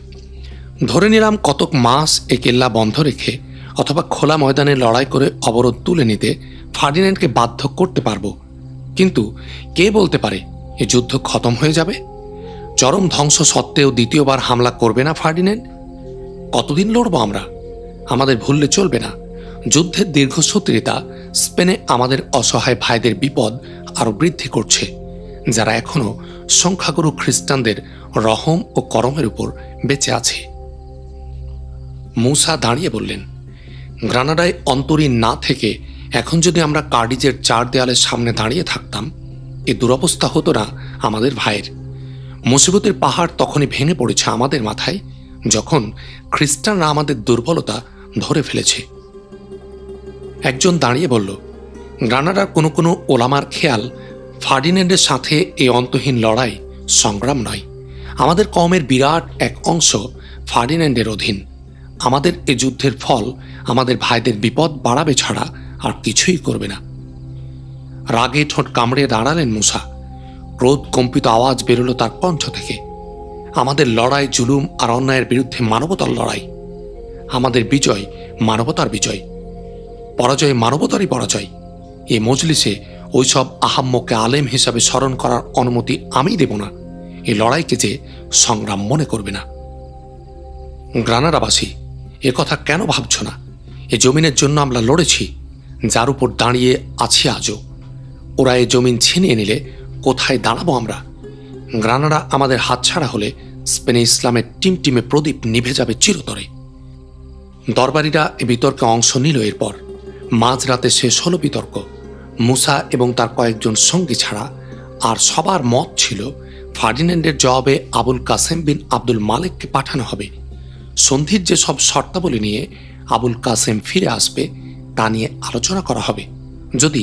ধরে নিলাম কতক মাস এ কেল্লা বন্ধ রেখে অথবা খোলা ময়দানে লড়াই করে অবরোধ তুলে নিতে ফার্ডিনান্ডকে বাধ্য করতে পারব, কিন্তু কে বলতে পারে এ যুদ্ধ খতম হয়ে যাবে? চরম ধ্বংস সত্ত্বেও দ্বিতীয়বার হামলা করবে না ফার্ডিনান্ড। কতদিন লড়ব আমরা? আমাদের ভুললে চলবে না। যুদ্ধের দীর্ঘসূত্রিতা স্পেনে আমাদের অসহায় ভাইদের বিপদ আরও বৃদ্ধি করছে, যারা এখনও সংখ্যাগুরু খ্রিস্টানদের রহম ও করমের উপর বেঁচে আছে। মুসা দাঁড়িয়ে বললেন, গ্রানাডায় অন্তরীণ না থেকে এখন যদি আমরা কার্ডিজের চার দেয়ালের সামনে দাঁড়িয়ে থাকতাম, এ দুরবস্থা হতো না আমাদের ভাইয়ের। মুসিবতের পাহাড় তখনই ভেঙে পড়েছে আমাদের মাথায়, যখন খ্রিস্টানরা আমাদের দুর্বলতা ধরে ফেলেছে। একজন দাঁড়িয়ে বলল, গ্রানাডার কোনো কোনো ওলামার খেয়াল ফার্ডিনেন্ডের সাথে এ অন্তহীন লড়াই সংগ্রাম নয়, আমাদের কওমের বিরাট এক অংশ ফার্ডিনেন্ডের অধীন, আমাদের এ যুদ্ধের ফল আমাদের ভাইদের বিপদ বাড়াবে ছাড়া আর কিছুই করবে না। রাগে ঠোঁট কামড়ে দাঁড়ালেন মুসা। ক্রোধ কম্পিত আওয়াজ বেরোল তার কণ্ঠ থেকে, আমাদের লড়াই জুলুম আর অন্যায়ের বিরুদ্ধে মানবতার লড়াই, আমাদের বিজয় মানবতার বিজয়, পরাজয় মানবতারই পরাজয়। এ মজলিসে ওইসব আহাম্মকে আলেম হিসাবে স্মরণ করার অনুমতি আমি দেব না, এ লড়াইকে যে সংগ্রাম মনে করবে না। গ্রানাডাবাসী, এ কথা কেন ভাবছ না? এ জমিনের জন্য আমরা লড়েছি, যার উপর দাঁড়িয়ে আছি আজও। ওরা এ জমিন ছিনিয়ে নিলে কোথায় দাঁড়াবো আমরা? গ্রানাডা আমাদের হাতছাড়া হলে স্পেনে ইসলামের টিমটিমে প্রদীপ নিভে যাবে চিরতরে। দরবারিরা এ বিতর্কে অংশ নিল। এরপর মাঝরাতে শেষ হলো বিতর্ক। মুসা এবং তার কয়েকজন সঙ্গী ছাড়া আর সবার মত ছিল ফার্ডিনেন্ডের জবাবে আবুল কাসেম বিন আব্দুল মালিককে পাঠানো হবে। সন্ধির যে সব শর্তাবলী নিয়ে আবুল কাসেম ফিরে আসবে তা নিয়ে আলোচনা করা হবে। যদি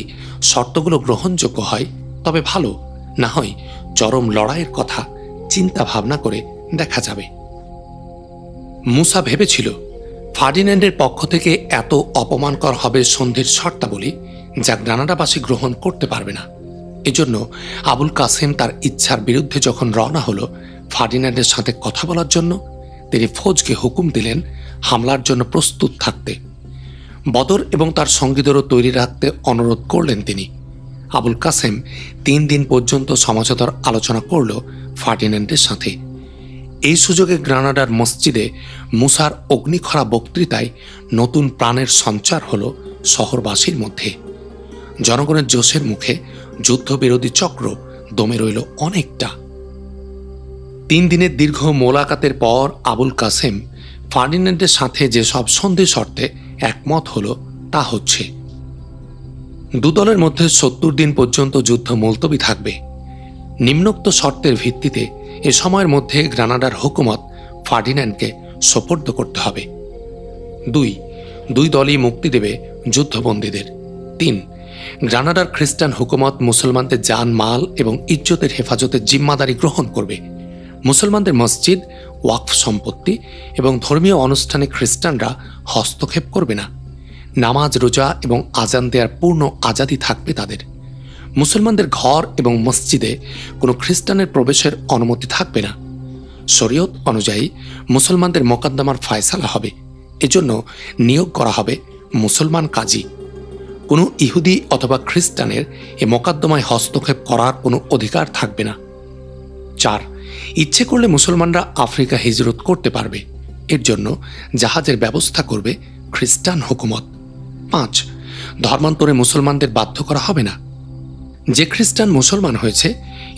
শর্তগুলো গ্রহণযোগ্য হয় তবে ভালো, না হয় চরম লড়াইয়ের কথা চিন্তা ভাবনা করে দেখা যাবে। মুসা ভেবেছিল ফার্ডিনেন্ডের পক্ষ থেকে এত অপমানকর হবে সন্ধির শর্তাবলী যা গ্রানাডাবাসী গ্রহণ করতে পারবে না। এজন্য আবুল কাসেম তার ইচ্ছার বিরুদ্ধে যখন রওনা হলো ফার্ডিনেন্ডের সাথে কথা বলার জন্য, তিনি ফৌজকে হুকুম দিলেন হামলার জন্য প্রস্তুত থাকতে। বদর এবং তার সঙ্গীদেরও তৈরি রাখতে অনুরোধ করলেন তিনি। আবুল কাসেম 3 দিন পর্যন্ত সমঝোতার আলোচনা করল ফার্ডিনেন্ডের সাথে। এই সুযোগে গ্রানাডার মসজিদে মুসার অগ্নিখরা বক্তৃতায় নতুন প্রাণের সঞ্চার হল শহরবাসীর মধ্যে। জনগণের জোশের মুখে যুদ্ধবিরোধী চক্র দমে রইল অনেকটা। 3 দিনের দীর্ঘ মোলাকাতের পর আবুল কাসেম ফার্ডিনেন্ডের সাথে যেসব সন্ধি শর্তে একমত হল তা হচ্ছে, দুদলের মধ্যে 70 দিন পর্যন্ত যুদ্ধ মুলতবি থাকবে। নিম্নোক্ত শর্তের ভিত্তিতে এ সময়ের মধ্যে গ্রানাডার হুকুমত ফার্ডিনেন্ডকে সোপর্দ করতে হবে। 2. দুই দলই মুক্তি দেবে যুদ্ধবন্দীদের। 3. গ্রানাডার খ্রিস্টান হুকুমত মুসলমানদের জান, মাল এবং ইজ্জতের হেফাজতের জিম্মাদারি গ্রহণ করবে। মুসলমানদের মসজিদ, ওয়াকফ সম্পত্তি এবং ধর্মীয় অনুষ্ঠানে খ্রিস্টানরা হস্তক্ষেপ করবে না। নামাজ, রোজা এবং আজান দেওয়ার পূর্ণ আজাদি থাকবে তাদের। মুসলমানদের ঘর এবং মসজিদে কোনো খ্রিস্টানের প্রবেশের অনুমতি থাকবে না। শরীয়ত অনুযায়ী মুসলমানদের মোকদ্দমার ফয়সালা হবে, এজন্য নিয়োগ করা হবে মুসলমান কাজী। কোনো ইহুদি অথবা খ্রিস্টানের এ মোকদ্দমায় হস্তক্ষেপ করার কোনো অধিকার থাকবে না। 4. ইচ্ছে করলে মুসলমানরা আফ্রিকা হিজরত করতে পারবে, এর জন্য জাহাজের ব্যবস্থা করবে খ্রিস্টান হুকুমত। 5. ধর্মান্তরে মুসলমানদের বাধ্য করা হবে না। যে খ্রিস্টান মুসলমান হয়েছে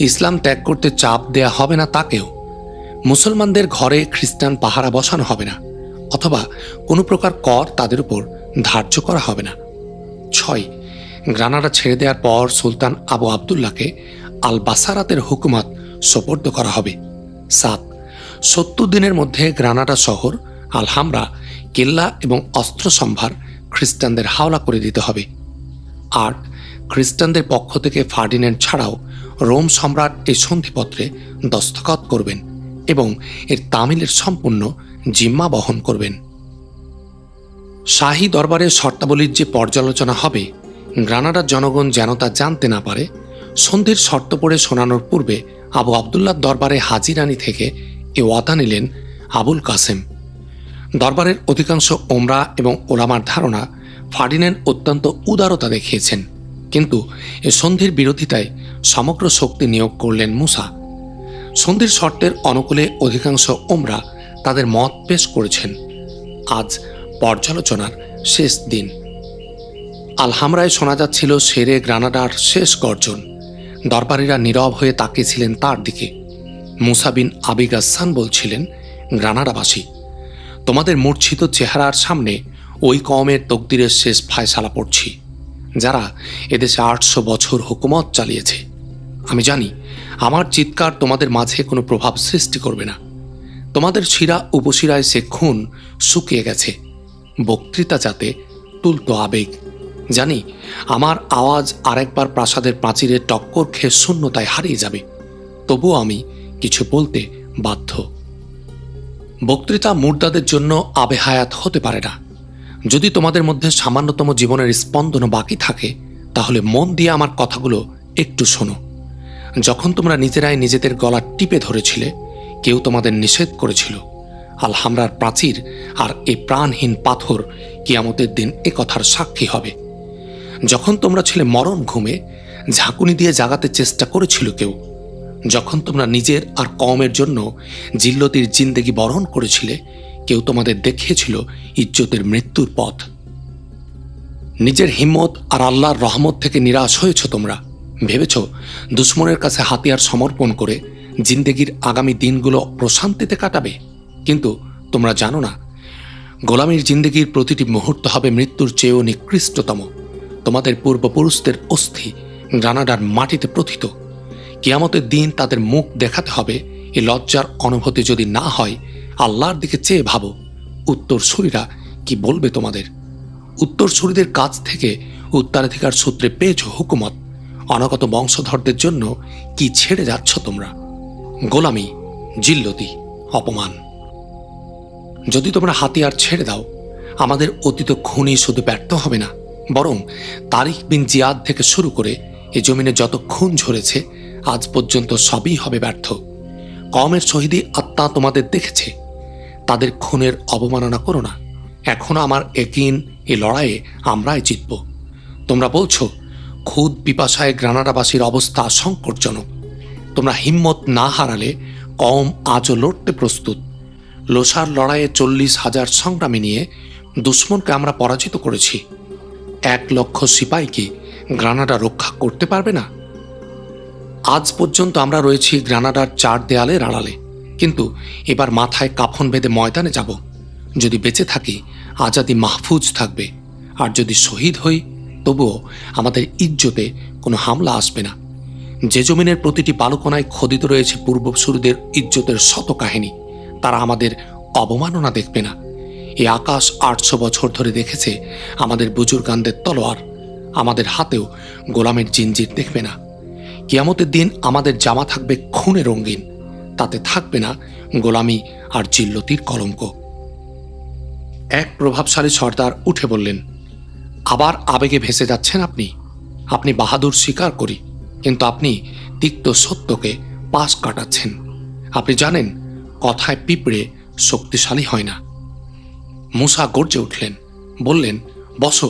ইসলাম ত্যাগ করতে চাপ দেয়া হবে না তাকেও। মুসলমানদের ঘরে খ্রিস্টান পাহারা বসানো হবে না অথবা কোনো প্রকার কর তাদের উপর ধার্য করা হবে না। 6. গ্রানাডা ছেড়ে দেওয়ার পর সুলতান আবু আবদুল্লাহকে আল বাসারাতের হুকুমত সোপর্দ করা হবে। 7. 70 দিনের মধ্যে গ্রানাডা শহর, আলহামরা, কেল্লা এবং অস্ত্র সম্ভার খ্রিস্টানদের হাওলা করে দিতে হবে। 8. খ্রিস্টানদের পক্ষ থেকে ফার্ডিনেন্ড ছাড়াও রোম সম্রাট এই সন্ধিপত্রে দস্তখত করবেন এবং এর তামিলের সম্পূর্ণ জিম্মা বহন করবেন। শাহী দরবারে শর্তাবলীর যে পর্যালোচনা হবে গ্রানাডার জনগণ যেন তা জানতে না পারে, সন্ধির শর্ত পড়ে শোনানোর পূর্বে আবু আবদুল্লাহর দরবারে হাজিরানি থেকে এ ওয়াদা নিলেন আবুল কাসেম। দরবারের অধিকাংশ ওমরা এবং ওলামার ধারণা ফার্ডিনেন্ড অত্যন্ত উদারতা দেখিয়েছেন, কিন্তু এ সন্ধির বিরোধিতায় সমগ্র শক্তি নিয়োগ করলেন মুসা। সন্ধির শর্তের অনুকূলে অধিকাংশ ওমরা তাদের মত পেশ করেছেন। আজ পর্যালোচনার শেষ দিন। আলহামরায় শোনা যাচ্ছিল শেরে গ্রানাডার শেষ গর্জন। দরবারীরা নীরব হয়ে তাকিয়েছিলেন তার দিকে। মুসা বিন আবি গাসসান বলছিলেন, গ্রানাডাবাসী, তোমাদের মূর্ছিত চেহারার সামনে ওই কওমের তকদিরের শেষ ফায়সালা পড়ছি যারা এদেশে 800 বছর হুকুমত চালিয়েছে। আমি জানি আমার চিৎকার তোমাদের মাঝে কোনো প্রভাব সৃষ্টি করবে না, তোমাদের শিরা উপশিরায় সে খুন শুকিয়ে গেছে। বক্তৃতা যাতে তুলতো আবেগ। জানি আমার আওয়াজ আরেকবার প্রাসাদের প্রাচীরে টক্কর খেয়ে শূন্যতায় হারিয়ে যাবে, তবুও আমি কিছু বলতে বাধ্য। বক্তৃতা মুর্দাদের জন্য আবেহায়াত হতে পারে না। যদি তোমাদের মধ্যে সামান্যতম জীবনের স্পন্দনও বাকি থাকে, তাহলে মন দিয়ে আমার কথাগুলো একটু শোনো। যখন তোমরা নিজেরাই নিজেদের গলা টিপে ধরেছিলে, কেউ তোমাদের নিষেধ করেছিল। আলহামরার প্রাচীর আর এই প্রাণহীন পাথর কিয়ামতের দিন এ কথার সাক্ষী হবে। যখন তোমরা ছিলে মরণ ঘুমে, ঝাঁকুনি দিয়ে জাগাতে চেষ্টা করেছিল কেউ। যখন তোমরা নিজের আর কওমের জন্য জিল্লতির জিন্দেগি বরণ করেছিলে, কেউ তোমাদের দেখিয়েছিল ইজ্জতের মৃত্যুর পথ। নিজের হিম্মত আর আল্লাহর রহমত থেকে নিরাশ হয়েছ তোমরা। ভেবেছ দুশ্মনের কাছে হাতিয়ার সমর্পণ করে জিন্দেগির আগামী দিনগুলো প্রশান্তিতে কাটাবে, কিন্তু তোমরা জানো না গোলামীর জিন্দেগির প্রতিটি মুহূর্ত হবে মৃত্যুর চেয়েও নিকৃষ্টতম। তোমাদের পূর্বপুরুষদের অস্থি গ্রানাডার মাটিতে প্রথিত। কিয়ামতের দিন তাদের মুখ দেখাতে হবে। এ লজ্জার অনুভূতি যদি না হয়, আল্লাহর দিকে চেয়ে ভাবো উত্তরসূরিরা কি বলবে তোমাদের। উত্তরসূরিদের কাছ থেকে উত্তরাধিকার সূত্রে পেয়েছ হুকুমত। অনাগত বংশধরদের জন্য কি ছেড়ে যাচ্ছ তোমরা? গোলামি, জিল্লতি, অপমান। যদি তোমরা হাতিয়ার ছেড়ে দাও, আমাদের অতীত খুনি শুধু ব্যর্থ হবে না, বরং তারিক বিন জিয়াদ থেকে শুরু করে এ জমিনে যত খুন ঝরেছে আজ পর্যন্ত সবই হবে ব্যর্থ। কওমের শহীদি আত্মা তোমাদের দেখেছে। তাদের খুনের অবমাননা করো না। এখনও আমার একদিন এ লড়াইয়ে আমরাই জিতব। তোমরা বলছো খুদ পিপাসায় গ্রানাডাবাসীর অবস্থা সংকটজনক। তোমরা হিম্মত না হারালে কওম আজও লড়তে প্রস্তুত। লোসার লড়াইয়ে 40,000 সংগ্রামী নিয়ে দুশ্মনকে আমরা পরাজিত করেছি। 100,000 সিপাহী কি গ্রানাডা রক্ষা করতে পারবে না? আজ পর্যন্ত আমরা রয়েছি গ্রানাডার 4 দেয়ালের আড়ালে, কিন্তু এবার মাথায় কাফন বেঁধে ময়দানে যাব। যদি বেঁচে থাকি আজাদি মাহফুজ থাকবে, আর যদি শহীদ হই তবুও আমাদের ইজ্জতে কোনো হামলা আসবে না। যে জমিনের প্রতিটি বালুকণায় খোদিত রয়েছে পূর্বপুরুষদের ইজ্জতের শত কাহিনী, তারা আমাদের অবমাননা দেখবে না। এই আকাশ 800 বছর ধরে দেখেছে আমাদের বুজুর্গানদের তলোয়ার। আমাদের হাতেও গোলামের জিঞ্জির দেখবে না। কিয়ামতের দিন আমাদের জামা থাকবে খুনে রঙিন, তাতে থাকবে না গোলামি আর জিল্লতির কলঙ্ক। এক প্রভাবশালী সর্দার উঠে বললেন, আবার আবেগে ভেসে যাচ্ছেন আপনি। আপনি বাহাদুর স্বীকার করি, কিন্তু আপনি তিক্ত সত্যকে পাশ কাটাচ্ছেন। আপনি জানেন কথায় পিঁপড়ে শক্তিশালী হয় না। মুসা গর্জে উঠলেন, বললেন, বসো।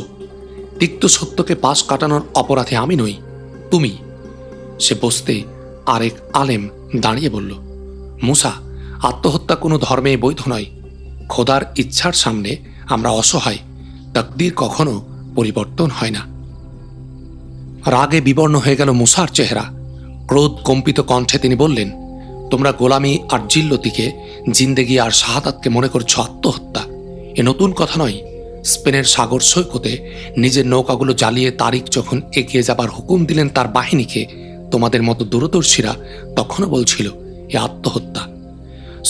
তিক্ত সত্যকে পাশ কাটানোর অপরাধে আমি নই, তুমি। সে বসতে আরেক আলেম দাঁড়িয়ে বলল, মুসা, আত্মহত্যা কোনো ধর্মে বৈধ নয়। খোদার ইচ্ছার সামনে আমরা অসহায়। তাকদীর কখনো পরিবর্তন হয় না। রাগে বিবর্ণ হয়ে গেল মুসার চেহারা। ক্রোধ কম্পিত কণ্ঠে তিনি বললেন, তোমরা গোলামি আর জিল্লতিকে, জিন্দেগি আর শাহাদাতকে মনে করছো আত্মহত্যা। এ নতুন কথা নয়। স্পেনের সাগর সৈকতে নিজের নৌকাগুলো জ্বালিয়ে তারিক যখন এগিয়ে যাবার হুকুম দিলেন তার বাহিনীকে, তোমাদের মতো দূরদর্শীরা তখনও বলছিল এ আত্মহত্যা।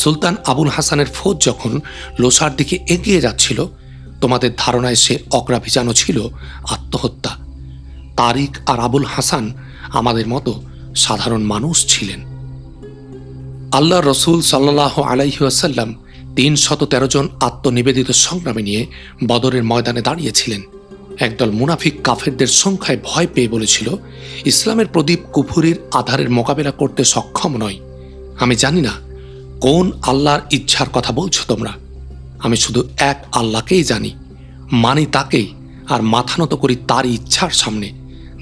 সুলতান আবুল হাসানের ফৌজ যখন লোসার দিকে এগিয়ে যাচ্ছিল, তোমাদের ধারণায় সে অগ্রাভিযানও ছিল আত্মহত্যা। তারিক আর আবুল হাসান আমাদের মতো সাধারণ মানুষ ছিলেন। আল্লাহ রসুল সাল্লাল্লাহু আলাইহি ওয়াসাল্লাম 313 জন আত্মনিবেদিত সংগ্রামী নিয়ে বদরের ময়দানে দাঁড়িয়েছিলেন। একদল মুনাফিক কাফেরদের সংখ্যায় ভয় পেয়ে বলেছিল, ইসলামের প্রদীপ কুফুরির আধারের মোকাবেলা করতে সক্ষম নয়। আমি জানি না কোন আল্লাহর ইচ্ছার কথা বলছো তোমরা। আমি শুধু এক আল্লাহকেই জানি, মানি তাকেই, আর মাথা নত করি তারই ইচ্ছার সামনে,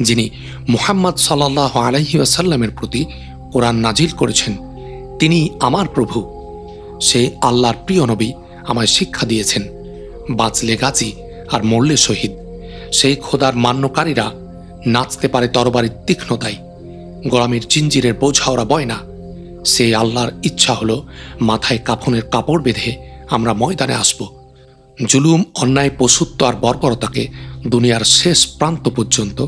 যিনি মুহাম্মদ সাল্লাল্লাহু আলাইহি ওয়াসাল্লামের প্রতি কোরআন নাজিল করেছেন। তিনি আমার প্রভু। সে আল্লাহর প্রিয় নবী আমায় শিক্ষা দিয়েছেন, বাঁচলে গাজী আর মরলে শহীদ। সেই খোদার মান্যকারীরা নাচতে পারে তরবারির তীক্ষ্ণতায়, গোলামীর জিঞ্জিরের বোঝা ওরা বয় না। সেই আল্লাহর ইচ্ছা হল মাথায় কাফনের কাপড় বেঁধে আমরা ময়দানে আসব। জুলুম, অন্যায়, পশুত্ব আর বর্বরতাকে দুনিয়ার শেষ প্রান্ত পর্যন্ত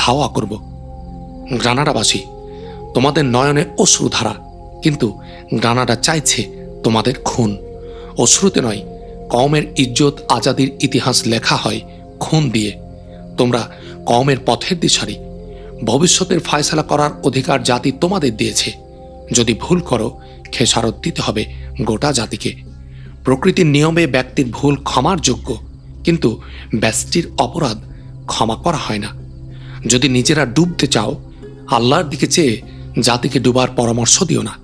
ধাওয়া করব। গ্রানাডাবাসী, তোমাদের নয়নে অশ্রুধারা, কিন্তু গ্রানাডা চাইছে तुम्हादेर खून अश्रुते नय कौमेर इज्जत आजादीर इतिहास लेखा हय खून दिए। तोमरा कौमेर पथेर दिशारी भविष्यतेर फैसला करार अधिकार जाति तुम्हादेर दिएछे। जदि भूल करो खेसारत दिते हबे गोटा जातिके। प्रकृतिर नियमे व्यक्तिर भूल क्षमार योग्य, किन्तु व्यष्टिर अपराध क्षमा करा हय ना। जदि निजेरा डुबते चाओ आल्लाहर दिके चेये जातिके डुबार परामर्श दिओ ना।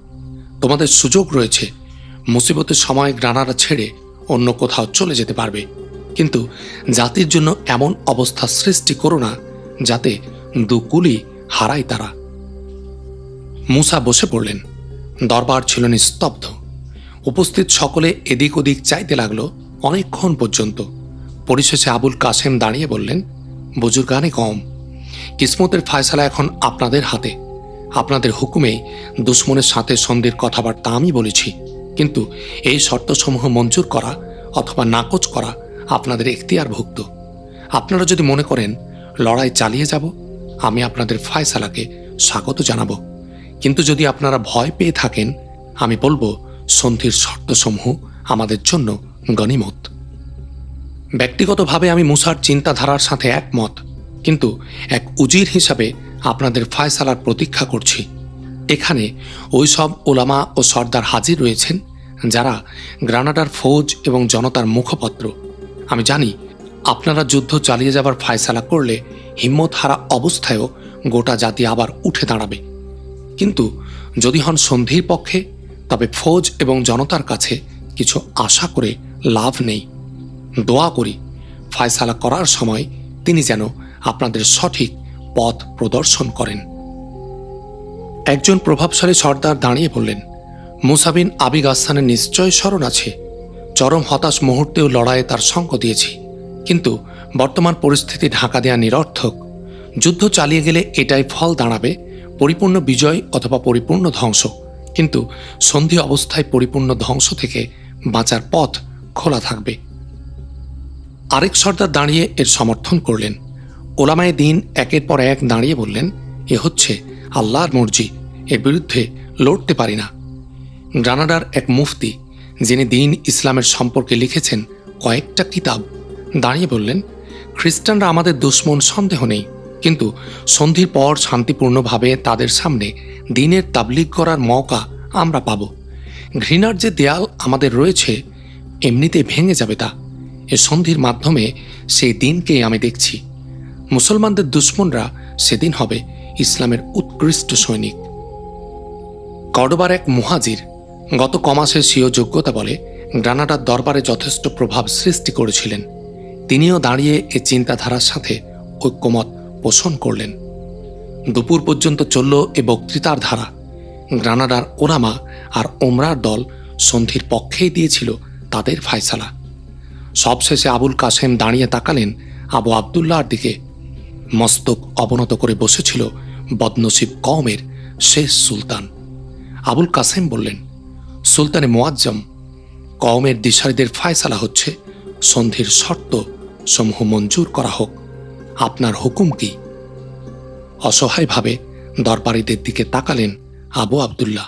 तोमादेर सुयोग रयेछे मुसीबतेर समय ग्रानाडा छेड़े अन्य कोथाओ चले जेते पारबे, किन्तु जातिर जन्य एमन अवस्था सृष्टि करो ना जाते दुकुली हाराय तारा। मूसा बसे पड़लेन। दरबार छिलो निस्तब्ध। उपस्थित सकले एदिक ओदिक चाइते लागलो अनेकक्षण पर्यन्त। परिशेषे आबुल कासेम दाड़िये बोलें, बुजुर्गाने कौम, किस्मतेर फैसला एखन आपनादेर हाथे। आपनादेर हुकुमेई दुश्मनेर साथे सन्धिर कथाबार्ता आमी बोलेछि, किन्तु एई शर्तসমূह मंजूर करा अथवा नाकच करा आपनादेर एख्तियारभुक्त। आपनारा जदि मने करेन लड़ाई चालिये जाब आमी आपनादेर फैसलाके स्वागत जानाबो, किन्तु जदि आपनारा भय पेये थाकेन आमी बोलबो सन्धिर शर्तসমূह आमादेर जन्य गनिमत। ব্যক্তিগতভাবে আমি মুসার চিন্তাধারার সাথে একমত, কিন্তু এক উজির হিসাবে আপনাদের ফয়সালার প্রতীক্ষা করছি। এখানে ওই সব ওলামা ও সর্দার হাজির রয়েছেন যারা গ্রানাডার ফৌজ এবং জনতার মুখপত্র। আমি জানি আপনারা যুদ্ধ চালিয়ে যাবার ফয়সালা করলে হিম্মত হারা অবস্থায়ও গোটা জাতি আবার উঠে দাঁড়াবে, কিন্তু যদি হন সন্ধির পক্ষে তবে ফৌজ এবং জনতার কাছে কিছু আশা করে লাভ নেই। দোয়া করি ফয়সালা করার সময় তিনি যেন আপনাদের সঠিক পথ প্রদর্শন করেন। একজন প্রভাবশালী সর্দার দাঁড়িয়ে বললেন, মুসা বিন আবি গাসসানের নিশ্চয় স্মরণ আছে। চরম হতাশ মুহূর্তেও লড়াইয়ে তার সঙ্গ দিয়েছি, কিন্তু বর্তমান পরিস্থিতি ঢাকা দেয়া নিরর্থক। যুদ্ধ চালিয়ে গেলে এটাই ফল দাঁড়াবে পরিপূর্ণ বিজয় অথবা পরিপূর্ণ ধ্বংস, কিন্তু সন্ধি অবস্থায় পরিপূর্ণ ধ্বংস থেকে বাঁচার পথ খোলা থাকবে। আরেক সর্দার দাঁড়িয়ে এর সমর্থন করলেন। ওলামায়ে দিন একের পর এক দাঁড়িয়ে বললেন, এ হচ্ছে আল্লাহর মর্জি, এর বিরুদ্ধে লড়তে পারি না। গ্রানাডার এক মুফতি যিনি দিন ইসলামের সম্পর্কে লিখেছেন কয়েকটা কিতাব দাঁড়িয়ে বললেন, খ্রিস্টানরা আমাদের দুশ্মন সন্দেহ নেই, কিন্তু সন্ধির পর শান্তিপূর্ণভাবে তাদের সামনে দিনের তাবলিগ করার মওকা আমরা পাব। ঘৃণার যে দেয়াল আমাদের রয়েছে এমনিতে ভেঙে যাবে তা। এ সন্ধির মাধ্যমে সেই দিনকেই আমি দেখছি। মুসলমানদের দুশ্মনরা সেদিন হবে ইসলামের উৎকৃষ্ট সৈনিক। কর্ডোবার এক মুহাজির গত কমাসের স্বীয় যোগ্যতা বলে গ্রানাডার দরবারে যথেষ্ট প্রভাব সৃষ্টি করেছিলেন। তিনিও দাঁড়িয়ে এ চিন্তাধারার সাথে ঐক্যমত পোষণ করলেন। দুপুর পর্যন্ত চলল এ বক্তৃতার ধারা। গ্রানাডার ওলামা আর ওমরার দল সন্ধির পক্ষেই দিয়েছিল তাদের ফয়সালা। সবশেষে আবুল কাসেম দাঁড়িয়ে তাকালেন আবু আবদুল্লাহর দিকে। মস্তক অবনত করে বসেছিল বদনসিব কওমের শেষ সুলতান। আবুল কাসেম বললেন, সুলতানে মোয়াজ্জম, কওমের দিশারিদের ফয়সালা হচ্ছে সন্ধির শর্ত সমূহ মঞ্জুর করা হোক। আপনার হুকুম কি? অসহায়ভাবে দরবারীদের দিকে তাকালেন আবু আবদুল্লাহ।